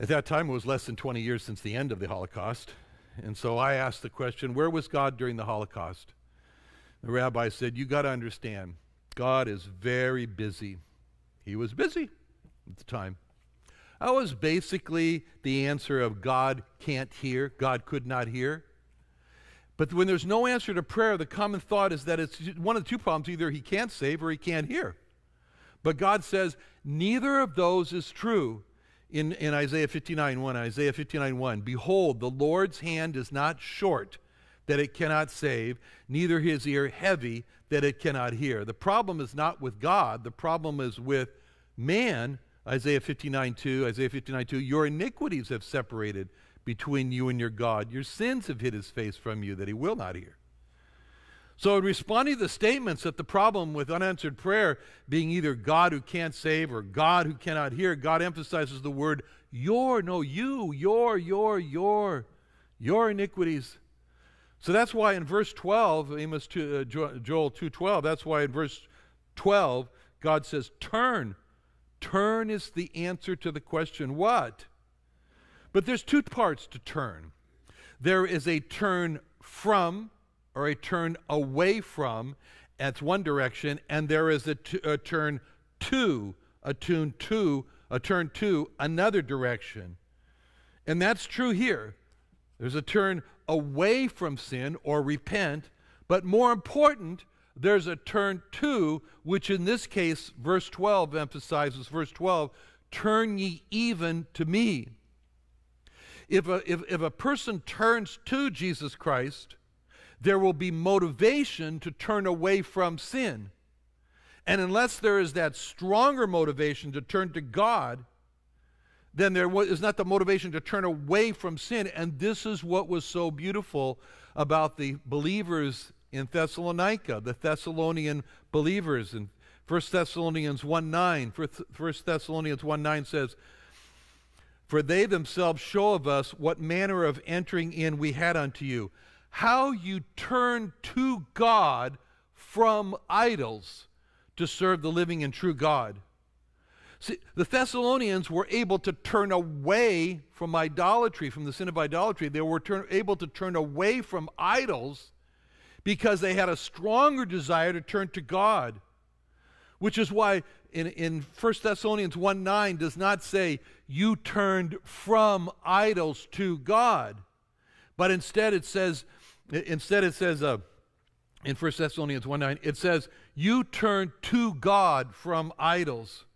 at that time, it was less than twenty years since the end of the Holocaust. And so I asked the question, where was God during the Holocaust? The rabbi said, you got to understand, God is very busy. He was busy at the time. That was basically the answer of God can't hear, God could not hear. But when there's no answer to prayer, the common thought is that it's one of the two problems, either he can't save or he can't hear. But God says, neither of those is true. In, in Isaiah fifty-nine one, Isaiah fifty-nine one, behold, the Lord's hand is not short that it cannot save, neither his ear heavy that it cannot hear. The problem is not with God, the problem is with man. Isaiah fifty-nine two, Isaiah fifty-nine two, your iniquities have separated between you and your God. Your sins have hid his face from you that he will not hear. So in responding to the statements that the problem with unanswered prayer being either God who can't save or God who cannot hear, God emphasizes the word your, no you, your, your, your, your iniquities. So that's why in verse twelve, Amos two, uh, Joel two twelve, that's why in verse twelve, God says, turn. Turn is the answer to the question, what? But there's two parts to turn. There is a turn from or a turn away from, that's one direction, and there is a, t a turn to, a tune to, a turn to another direction. And that's true here. There's a turn away from sin or repent, but more important, there's a turn to, which in this case, verse twelve emphasizes, verse twelve, turn ye even to me. If a, if, if a person turns to Jesus Christ, there will be motivation to turn away from sin. And unless there is that stronger motivation to turn to God, then there is not the motivation to turn away from sin. And this is what was so beautiful about the believers in Thessalonica, the Thessalonian believers. In First Thessalonians one nine, First Thessalonians one nine says, for they themselves show of us what manner of entering in we had unto you, how you turned to God from idols to serve the living and true God. See, the Thessalonians were able to turn away from idolatry, from the sin of idolatry. They were turn, able to turn away from idols because they had a stronger desire to turn to God, which is why in, in First Thessalonians one nine does not say, you turned from idols to God. But instead it says, instead it says uh, in First Thessalonians one nine, it says, you turned to God from idols.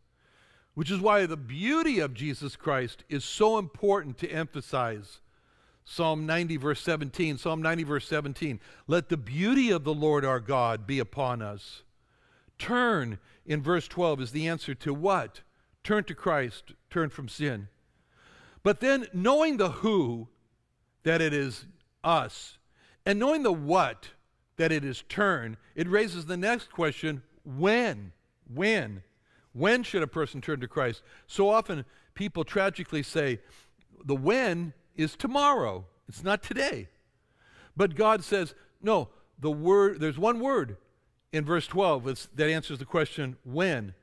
Which is why the beauty of Jesus Christ is so important to emphasize. Psalm ninety verse seventeen, Psalm ninety verse seventeen, let the beauty of the Lord our God be upon us. Turn, in verse twelve, is the answer to what? Turn to Christ, turn from sin. But then knowing the who, that it is us, and knowing the what, that it is turn, it raises the next question, when? When? When should a person turn to Christ? So often people tragically say, the when is tomorrow. It's not today. But God says, no, the word, there's one word in verse twelve it's, that answers the question, when?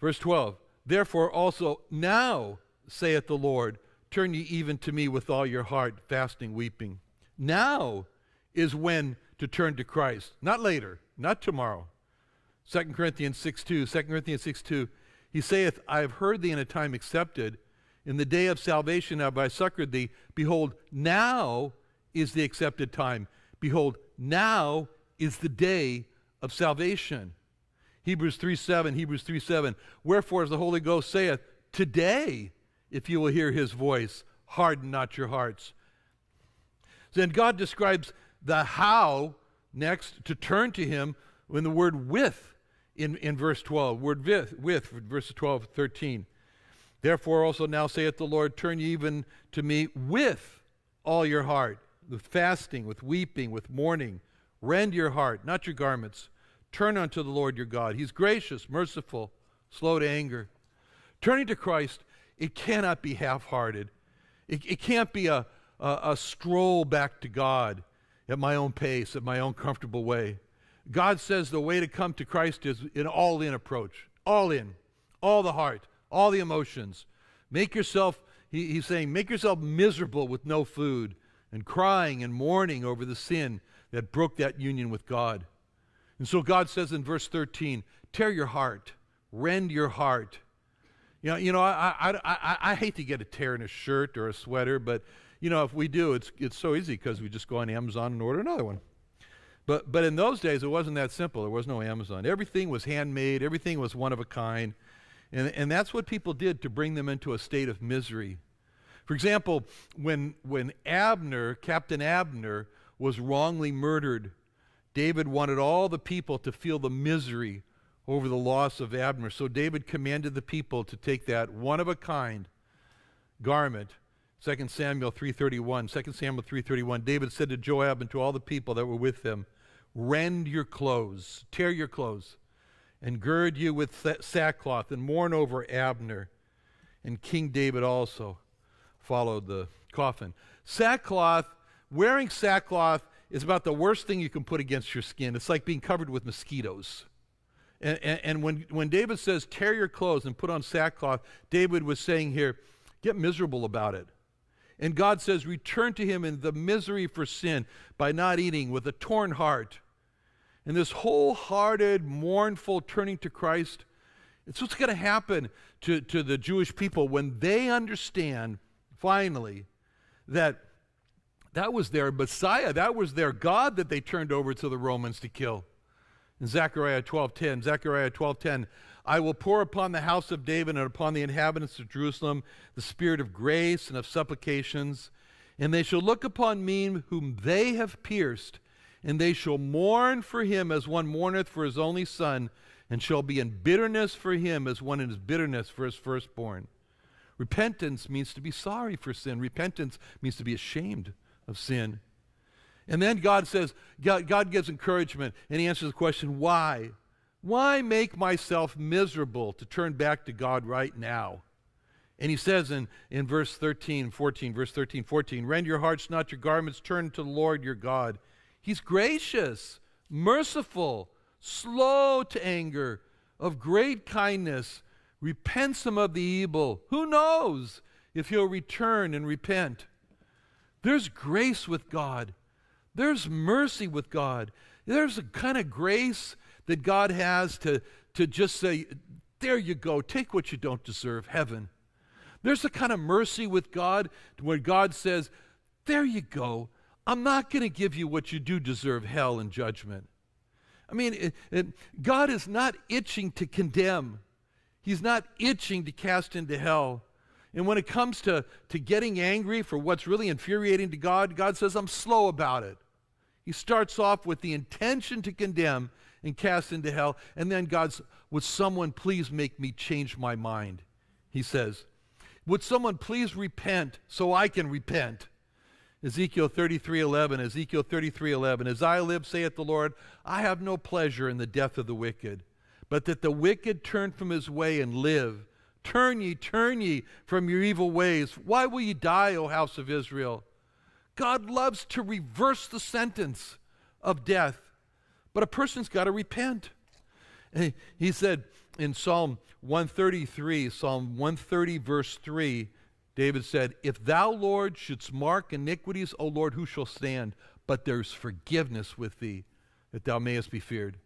Verse twelve, therefore also now saith the Lord, turn ye even to me with all your heart, fasting, weeping. Now is when to turn to Christ, not later, not tomorrow. Second Corinthians six two, Second Corinthians six two, he saith, I have heard thee in a time accepted, in the day of salvation have I succored thee. Behold, now is the accepted time. Behold, now is the day of salvation. Hebrews three seven, Hebrews three seven, wherefore as the Holy Ghost saith, today, if you will hear his voice, harden not your hearts. Then God describes the how next to turn to him when the word with in, in verse twelve, word with, with verses twelve to thirteen. Therefore also now saith the Lord, turn ye even to me with all your heart, with fasting, with weeping, with mourning. Rend your heart, not your garments. Turn unto the Lord your God. He's gracious, merciful, slow to anger. Turning to Christ, it cannot be half-hearted. It, it can't be a, a, a stroll back to God at my own pace, at my own comfortable way. God says the way to come to Christ is an all-in approach, all in, all the heart, all the emotions. Make yourself, he, he's saying, make yourself miserable with no food and crying and mourning over the sin that broke that union with God. And so God says in verse thirteen, tear your heart, rend your heart. You know, you know I, I, I, I hate to get a tear in a shirt or a sweater, but, you know, if we do, it's, it's so easy because we just go on Amazon and order another one. But, but in those days, it wasn't that simple. There was no Amazon. Everything was handmade. Everything was one of a kind. And, and that's what people did to bring them into a state of misery. For example, when, when Abner, Captain Abner, was wrongly murdered, David wanted all the people to feel the misery over the loss of Abner. So David commanded the people to take that one-of-a-kind garment. Second Samuel three thirty-one, Second Samuel three thirty-one, David said to Joab and to all the people that were with him, rend your clothes, tear your clothes, and gird you with sackcloth, and mourn over Abner. And King David also followed the coffin. Sackcloth, wearing sackcloth is about the worst thing you can put against your skin. It's like being covered with mosquitoes. And, and, and when, when David says, tear your clothes and put on sackcloth, David was saying here, get miserable about it. And God says, return to him in the misery for sin by not eating with a torn heart. And this wholehearted, mournful turning to Christ, it's what's going to happen to, to the Jewish people when they understand, finally, that that was their Messiah, that was their God that they turned over to the Romans to kill. In Zechariah twelve ten, Zechariah twelve ten, I will pour upon the house of David and upon the inhabitants of Jerusalem the spirit of grace and of supplications, and they shall look upon me whom they have pierced, and they shall mourn for him as one mourneth for his only son, and shall be in bitterness for him as one in his bitterness for his firstborn. Repentance means to be sorry for sin. Repentance means to be ashamed of sin. And then God says, God, God gives encouragement, and he answers the question, why? Why make myself miserable to turn back to God right now? And he says in, in verse thirteen, fourteen, verse thirteen, fourteen, rend your hearts, not your garments, turn to the Lord your God. He's gracious, merciful, slow to anger, of great kindness, repents him of the evil. Who knows if he'll return and repent? There's grace with God. There's mercy with God. There's a kind of grace that God has to, to just say, There you go. Take what you don't deserve, heaven. There's a kind of mercy with God where God says, there you go. I'm not going to give you what you do deserve, hell and judgment. I mean, it, it, God is not itching to condemn. He's not itching to cast into hell. And when it comes to, to getting angry for what's really infuriating to God, God says, I'm slow about it. He starts off with the intention to condemn and cast into hell. And then God's, would someone please make me change my mind? He says, would someone please repent so I can repent? Ezekiel thirty-three eleven, Ezekiel thirty-three eleven, as I live, saith the Lord, I have no pleasure in the death of the wicked, but that the wicked turn from his way and live. Turn ye, turn ye from your evil ways. Why will ye die, O house of Israel? God loves to reverse the sentence of death, but a person's got to repent. He said in Psalm one thirty-three, Psalm one thirty, verse three, David said, if thou, Lord, shouldst mark iniquities, O Lord, who shall stand? But there's forgiveness with thee, that thou mayest be feared.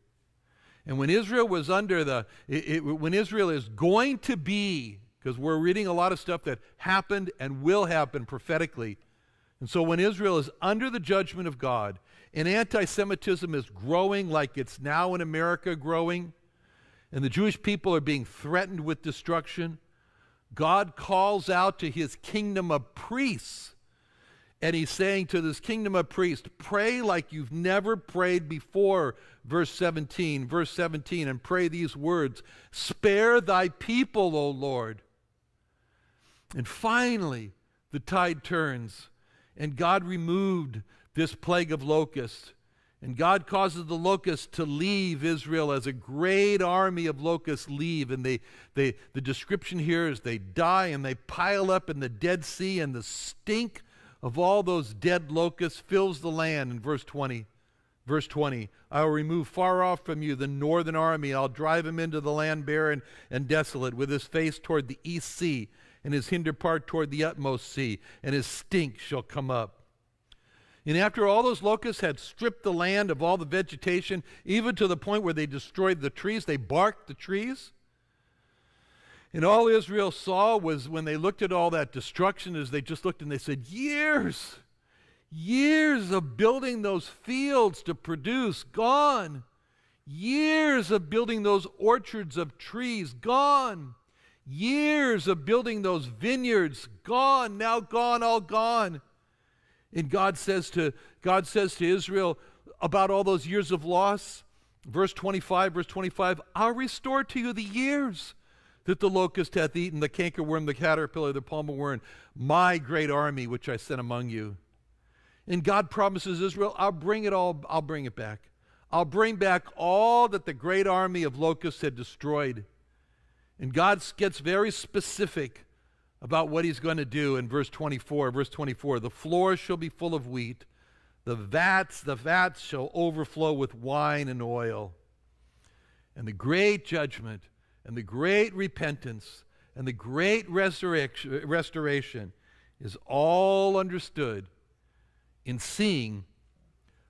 And when Israel was under the, it, it, when Israel is going to be, because we're reading a lot of stuff that happened and will happen prophetically. And so when Israel is under the judgment of God, and anti-Semitism is growing like it's now in America growing, and the Jewish people are being threatened with destruction, God calls out to his kingdom of priests, and he's saying to this kingdom of priests, pray like you've never prayed before, verse seventeen, verse seventeen, and pray these words, spare thy people, O Lord. And finally, the tide turns, and God removed this plague of locusts, and God causes the locusts to leave Israel as a great army of locusts leave. And they, they, the description here is they die and they pile up in the Dead Sea, and the stink of all those dead locusts fills the land. In verse twenty, verse twenty, I will remove far off from you the northern army. I'll drive him into the land barren and desolate, with his face toward the east sea and his hinder part toward the utmost sea, and his stink shall come up. And after all those locusts had stripped the land of all the vegetation, even to the point where they destroyed the trees, they barked the trees. And all Israel saw was, when they looked at all that destruction, is they just looked and they said, years, years of building those fields to produce, gone. Years of building those orchards of trees, gone. Years of building those vineyards, gone, now gone, all gone. And God says to, God says to Israel about all those years of loss, verse twenty-five, verse twenty-five, I'll restore to you the years that the locust hath eaten, the cankerworm, the caterpillar, the palmer worm, my great army which I sent among you. And God promises Israel, I'll bring it all, I'll bring it back. I'll bring back all that the great army of locusts had destroyed. And God gets very specific about what he's going to do in verse twenty-four, verse twenty-four, the floor shall be full of wheat, the vats, the vats shall overflow with wine and oil. And the great judgment, and the great repentance, and the great resurrection, restoration is all understood in seeing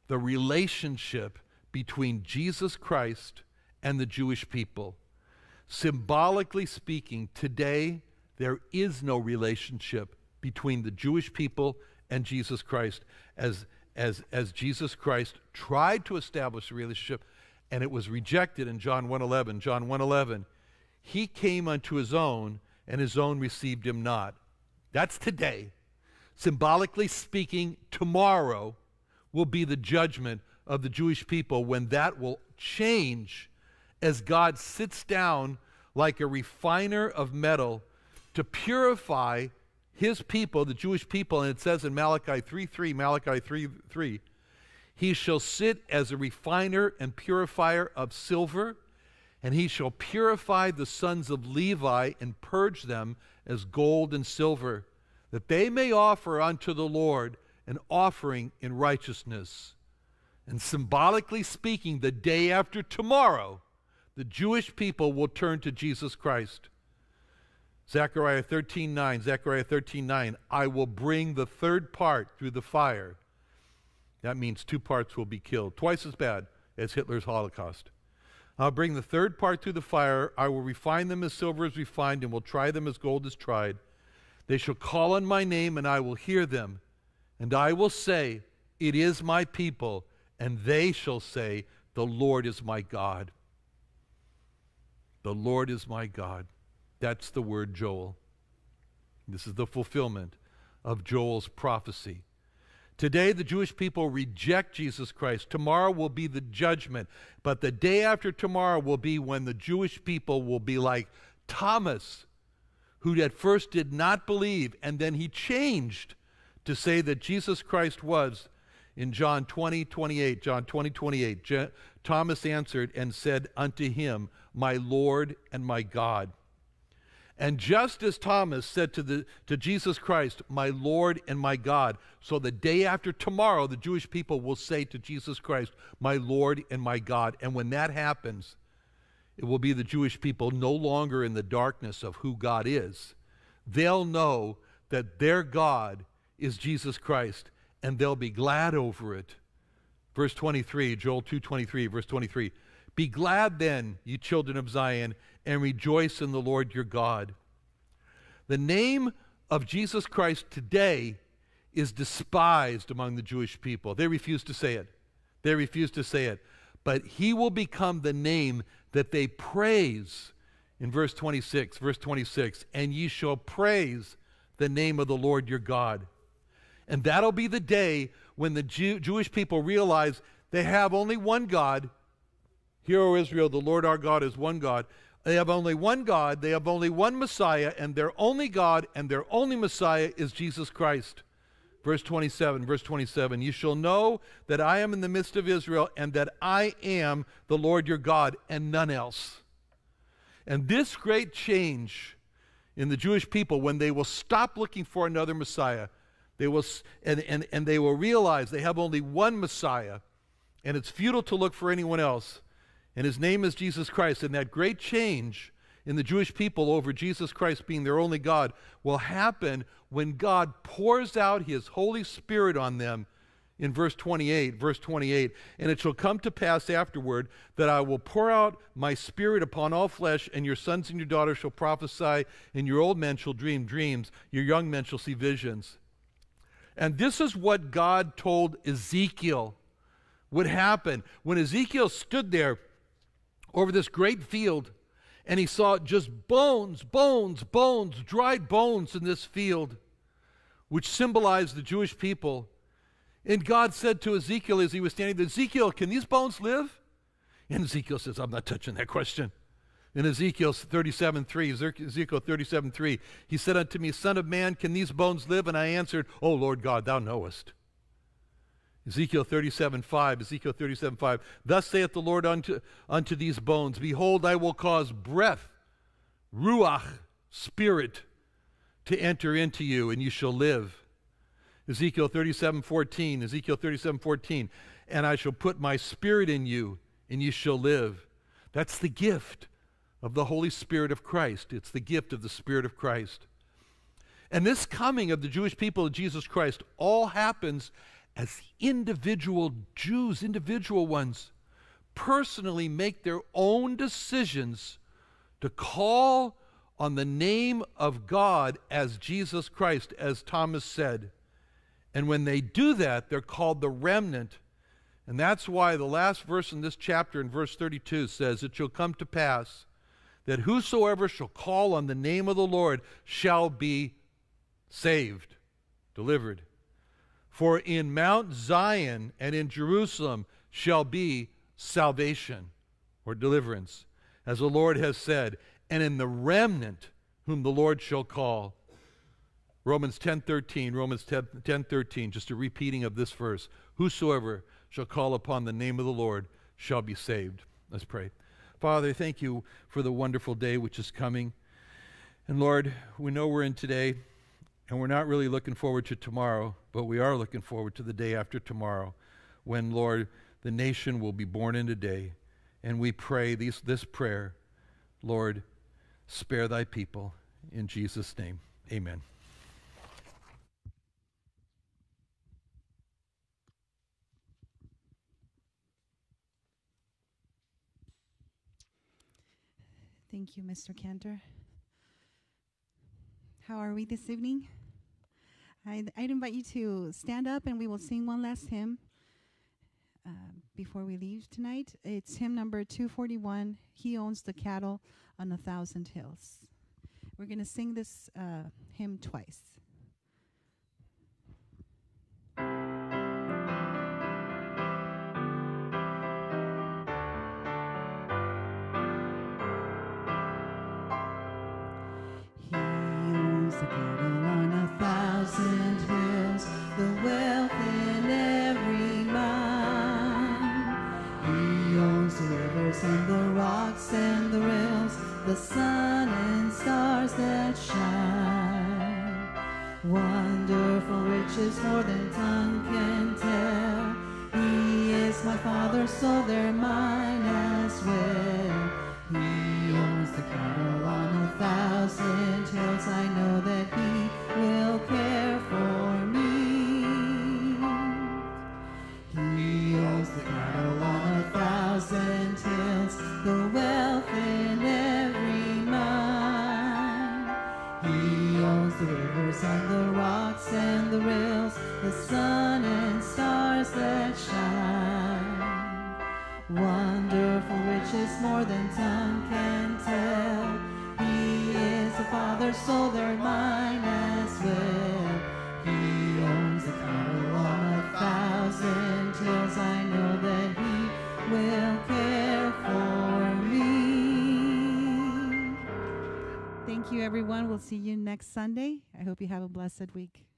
the relationship between Jesus Christ and the Jewish people. Symbolically speaking, today, there is no relationship between the Jewish people and Jesus Christ, as, as, as Jesus Christ tried to establish a relationship, and it was rejected in John one eleven. John one eleven, he came unto his own, and his own received him not. That's today. Symbolically speaking, tomorrow will be the judgment of the Jewish people, when that will change as God sits down like a refiner of metal to purify his people, the Jewish people. And it says in Malachi three three, Malachi three three, he shall sit as a refiner and purifier of silver, and he shall purify the sons of Levi and purge them as gold and silver, that they may offer unto the Lord an offering in righteousness. And symbolically speaking, the day after tomorrow, the Jewish people will turn to Jesus Christ. Zechariah thirteen nine, Zechariah thirteen nine, I will bring the third part through the fire. That means two parts will be killed, twice as bad as Hitler's Holocaust. I'll bring the third part through the fire. I will refine them as silver is refined, and will try them as gold is tried. They shall call on my name, and I will hear them. And I will say, it is my people. And they shall say, the Lord is my God. The Lord is my God. That's the word Joel. This is the fulfillment of Joel's prophecy. Today, the Jewish people reject Jesus Christ. Tomorrow will be the judgment. But the day after tomorrow will be when the Jewish people will be like Thomas, who at first did not believe, and then he changed to say that Jesus Christ was, in John twenty, twenty-eight, John twenty, twenty-eight, Thomas answered and said unto him, my Lord and my God. And just as Thomas said to, the, to Jesus Christ, my Lord and my God, so the day after tomorrow, the Jewish people will say to Jesus Christ, my Lord and my God. And when that happens, it will be the Jewish people no longer in the darkness of who God is. They'll know that their God is Jesus Christ, and they'll be glad over it. Verse twenty-three, Joel two twenty-three, verse twenty-three. Be glad then, you children of Zion, and rejoice in the Lord your God. The name of Jesus Christ today is despised among the Jewish people. They refuse to say it. They refuse to say it. But he will become the name that they praise. In verse twenty-six, verse twenty-six, and ye shall praise the name of the Lord your God. And that'll be the day when the Jew, Jewish people realize they have only one God. Hear, O Israel, the Lord our God is one God. They have only one God, they have only one Messiah, and their only God and their only Messiah is Jesus Christ. Verse twenty-seven, verse twenty-seven, you shall know that I am in the midst of Israel and that I am the Lord your God and none else. And this great change in the Jewish people, when they will stop looking for another Messiah, They will, and, and, and they will realize they have only one Messiah, and it's futile to look for anyone else, and his name is Jesus Christ. And that great change in the Jewish people over Jesus Christ being their only God will happen when God pours out his Holy Spirit on them in verse twenty-eight, verse twenty-eight. And it shall come to pass afterward that I will pour out my Spirit upon all flesh, and your sons and your daughters shall prophesy, and your old men shall dream dreams, your young men shall see visions. And this is what God told Ezekiel would happen. When Ezekiel stood there over this great field, and he saw just bones, bones, bones, dried bones in this field, which symbolized the Jewish people. And God said to Ezekiel as he was standing there, Ezekiel, can these bones live? And Ezekiel says, I'm not touching that question. In Ezekiel thirty-seven three, Ezekiel thirty-seven three, he said unto me, Son of man, can these bones live? And I answered, O Lord God, thou knowest. Ezekiel thirty-seven five, Ezekiel thirty-seven five, thus saith the Lord unto, unto these bones, behold, I will cause breath, ruach, spirit, to enter into you, and you shall live. Ezekiel thirty-seven fourteen, Ezekiel thirty-seven fourteen, and I shall put my spirit in you, and you shall live. That's the gift of the Holy Spirit of Christ. It's the gift of the Spirit of Christ. And this coming of the Jewish people to Jesus Christ all happens as individual Jews, individual ones, personally make their own decisions to call on the name of God as Jesus Christ, as Thomas said. And when they do that, they're called the remnant. And that's why the last verse in this chapter, in verse thirty-two, says, it shall come to pass that whosoever shall call on the name of the Lord shall be saved, delivered. For in Mount Zion and in Jerusalem shall be salvation, or deliverance, as the Lord has said, and in the remnant whom the Lord shall call. Romans ten thirteen, Romans ten thirteen, just a repeating of this verse. Whosoever shall call upon the name of the Lord shall be saved. Let's pray. Father, thank you for the wonderful day which is coming. And Lord, we know we're in today, and we're not really looking forward to tomorrow, but we are looking forward to the day after tomorrow when, Lord, the nation will be born in today. And we pray these, this prayer, Lord, spare thy people. In Jesus' name, amen. Thank you, Mister Cantor. How are we this evening? I'd, I'd invite you to stand up and we will sing one last hymn uh, before we leave tonight. It's hymn number two forty-one, He Owns the Cattle on a Thousand Hills. We're going to sing this uh, hymn twice. And the rocks and the rails, the sun and stars that shine. Wonderful riches more than tongue can tell. He is my Father, so they're mine as well. He owns the cattle on a thousand hills. I know that He will care for me. He owns the cattle on a thousand hills. The wealth in every mine. He owns the rivers and the rocks and the rails, the sun and stars that shine. Wonderful riches more than tongue can tell. He is the Father, so they're mine as well. He owns the cattle on a thousand hills. I know that He will care for me. Thank you, everyone. We'll see you next Sunday. I hope you have a blessed week.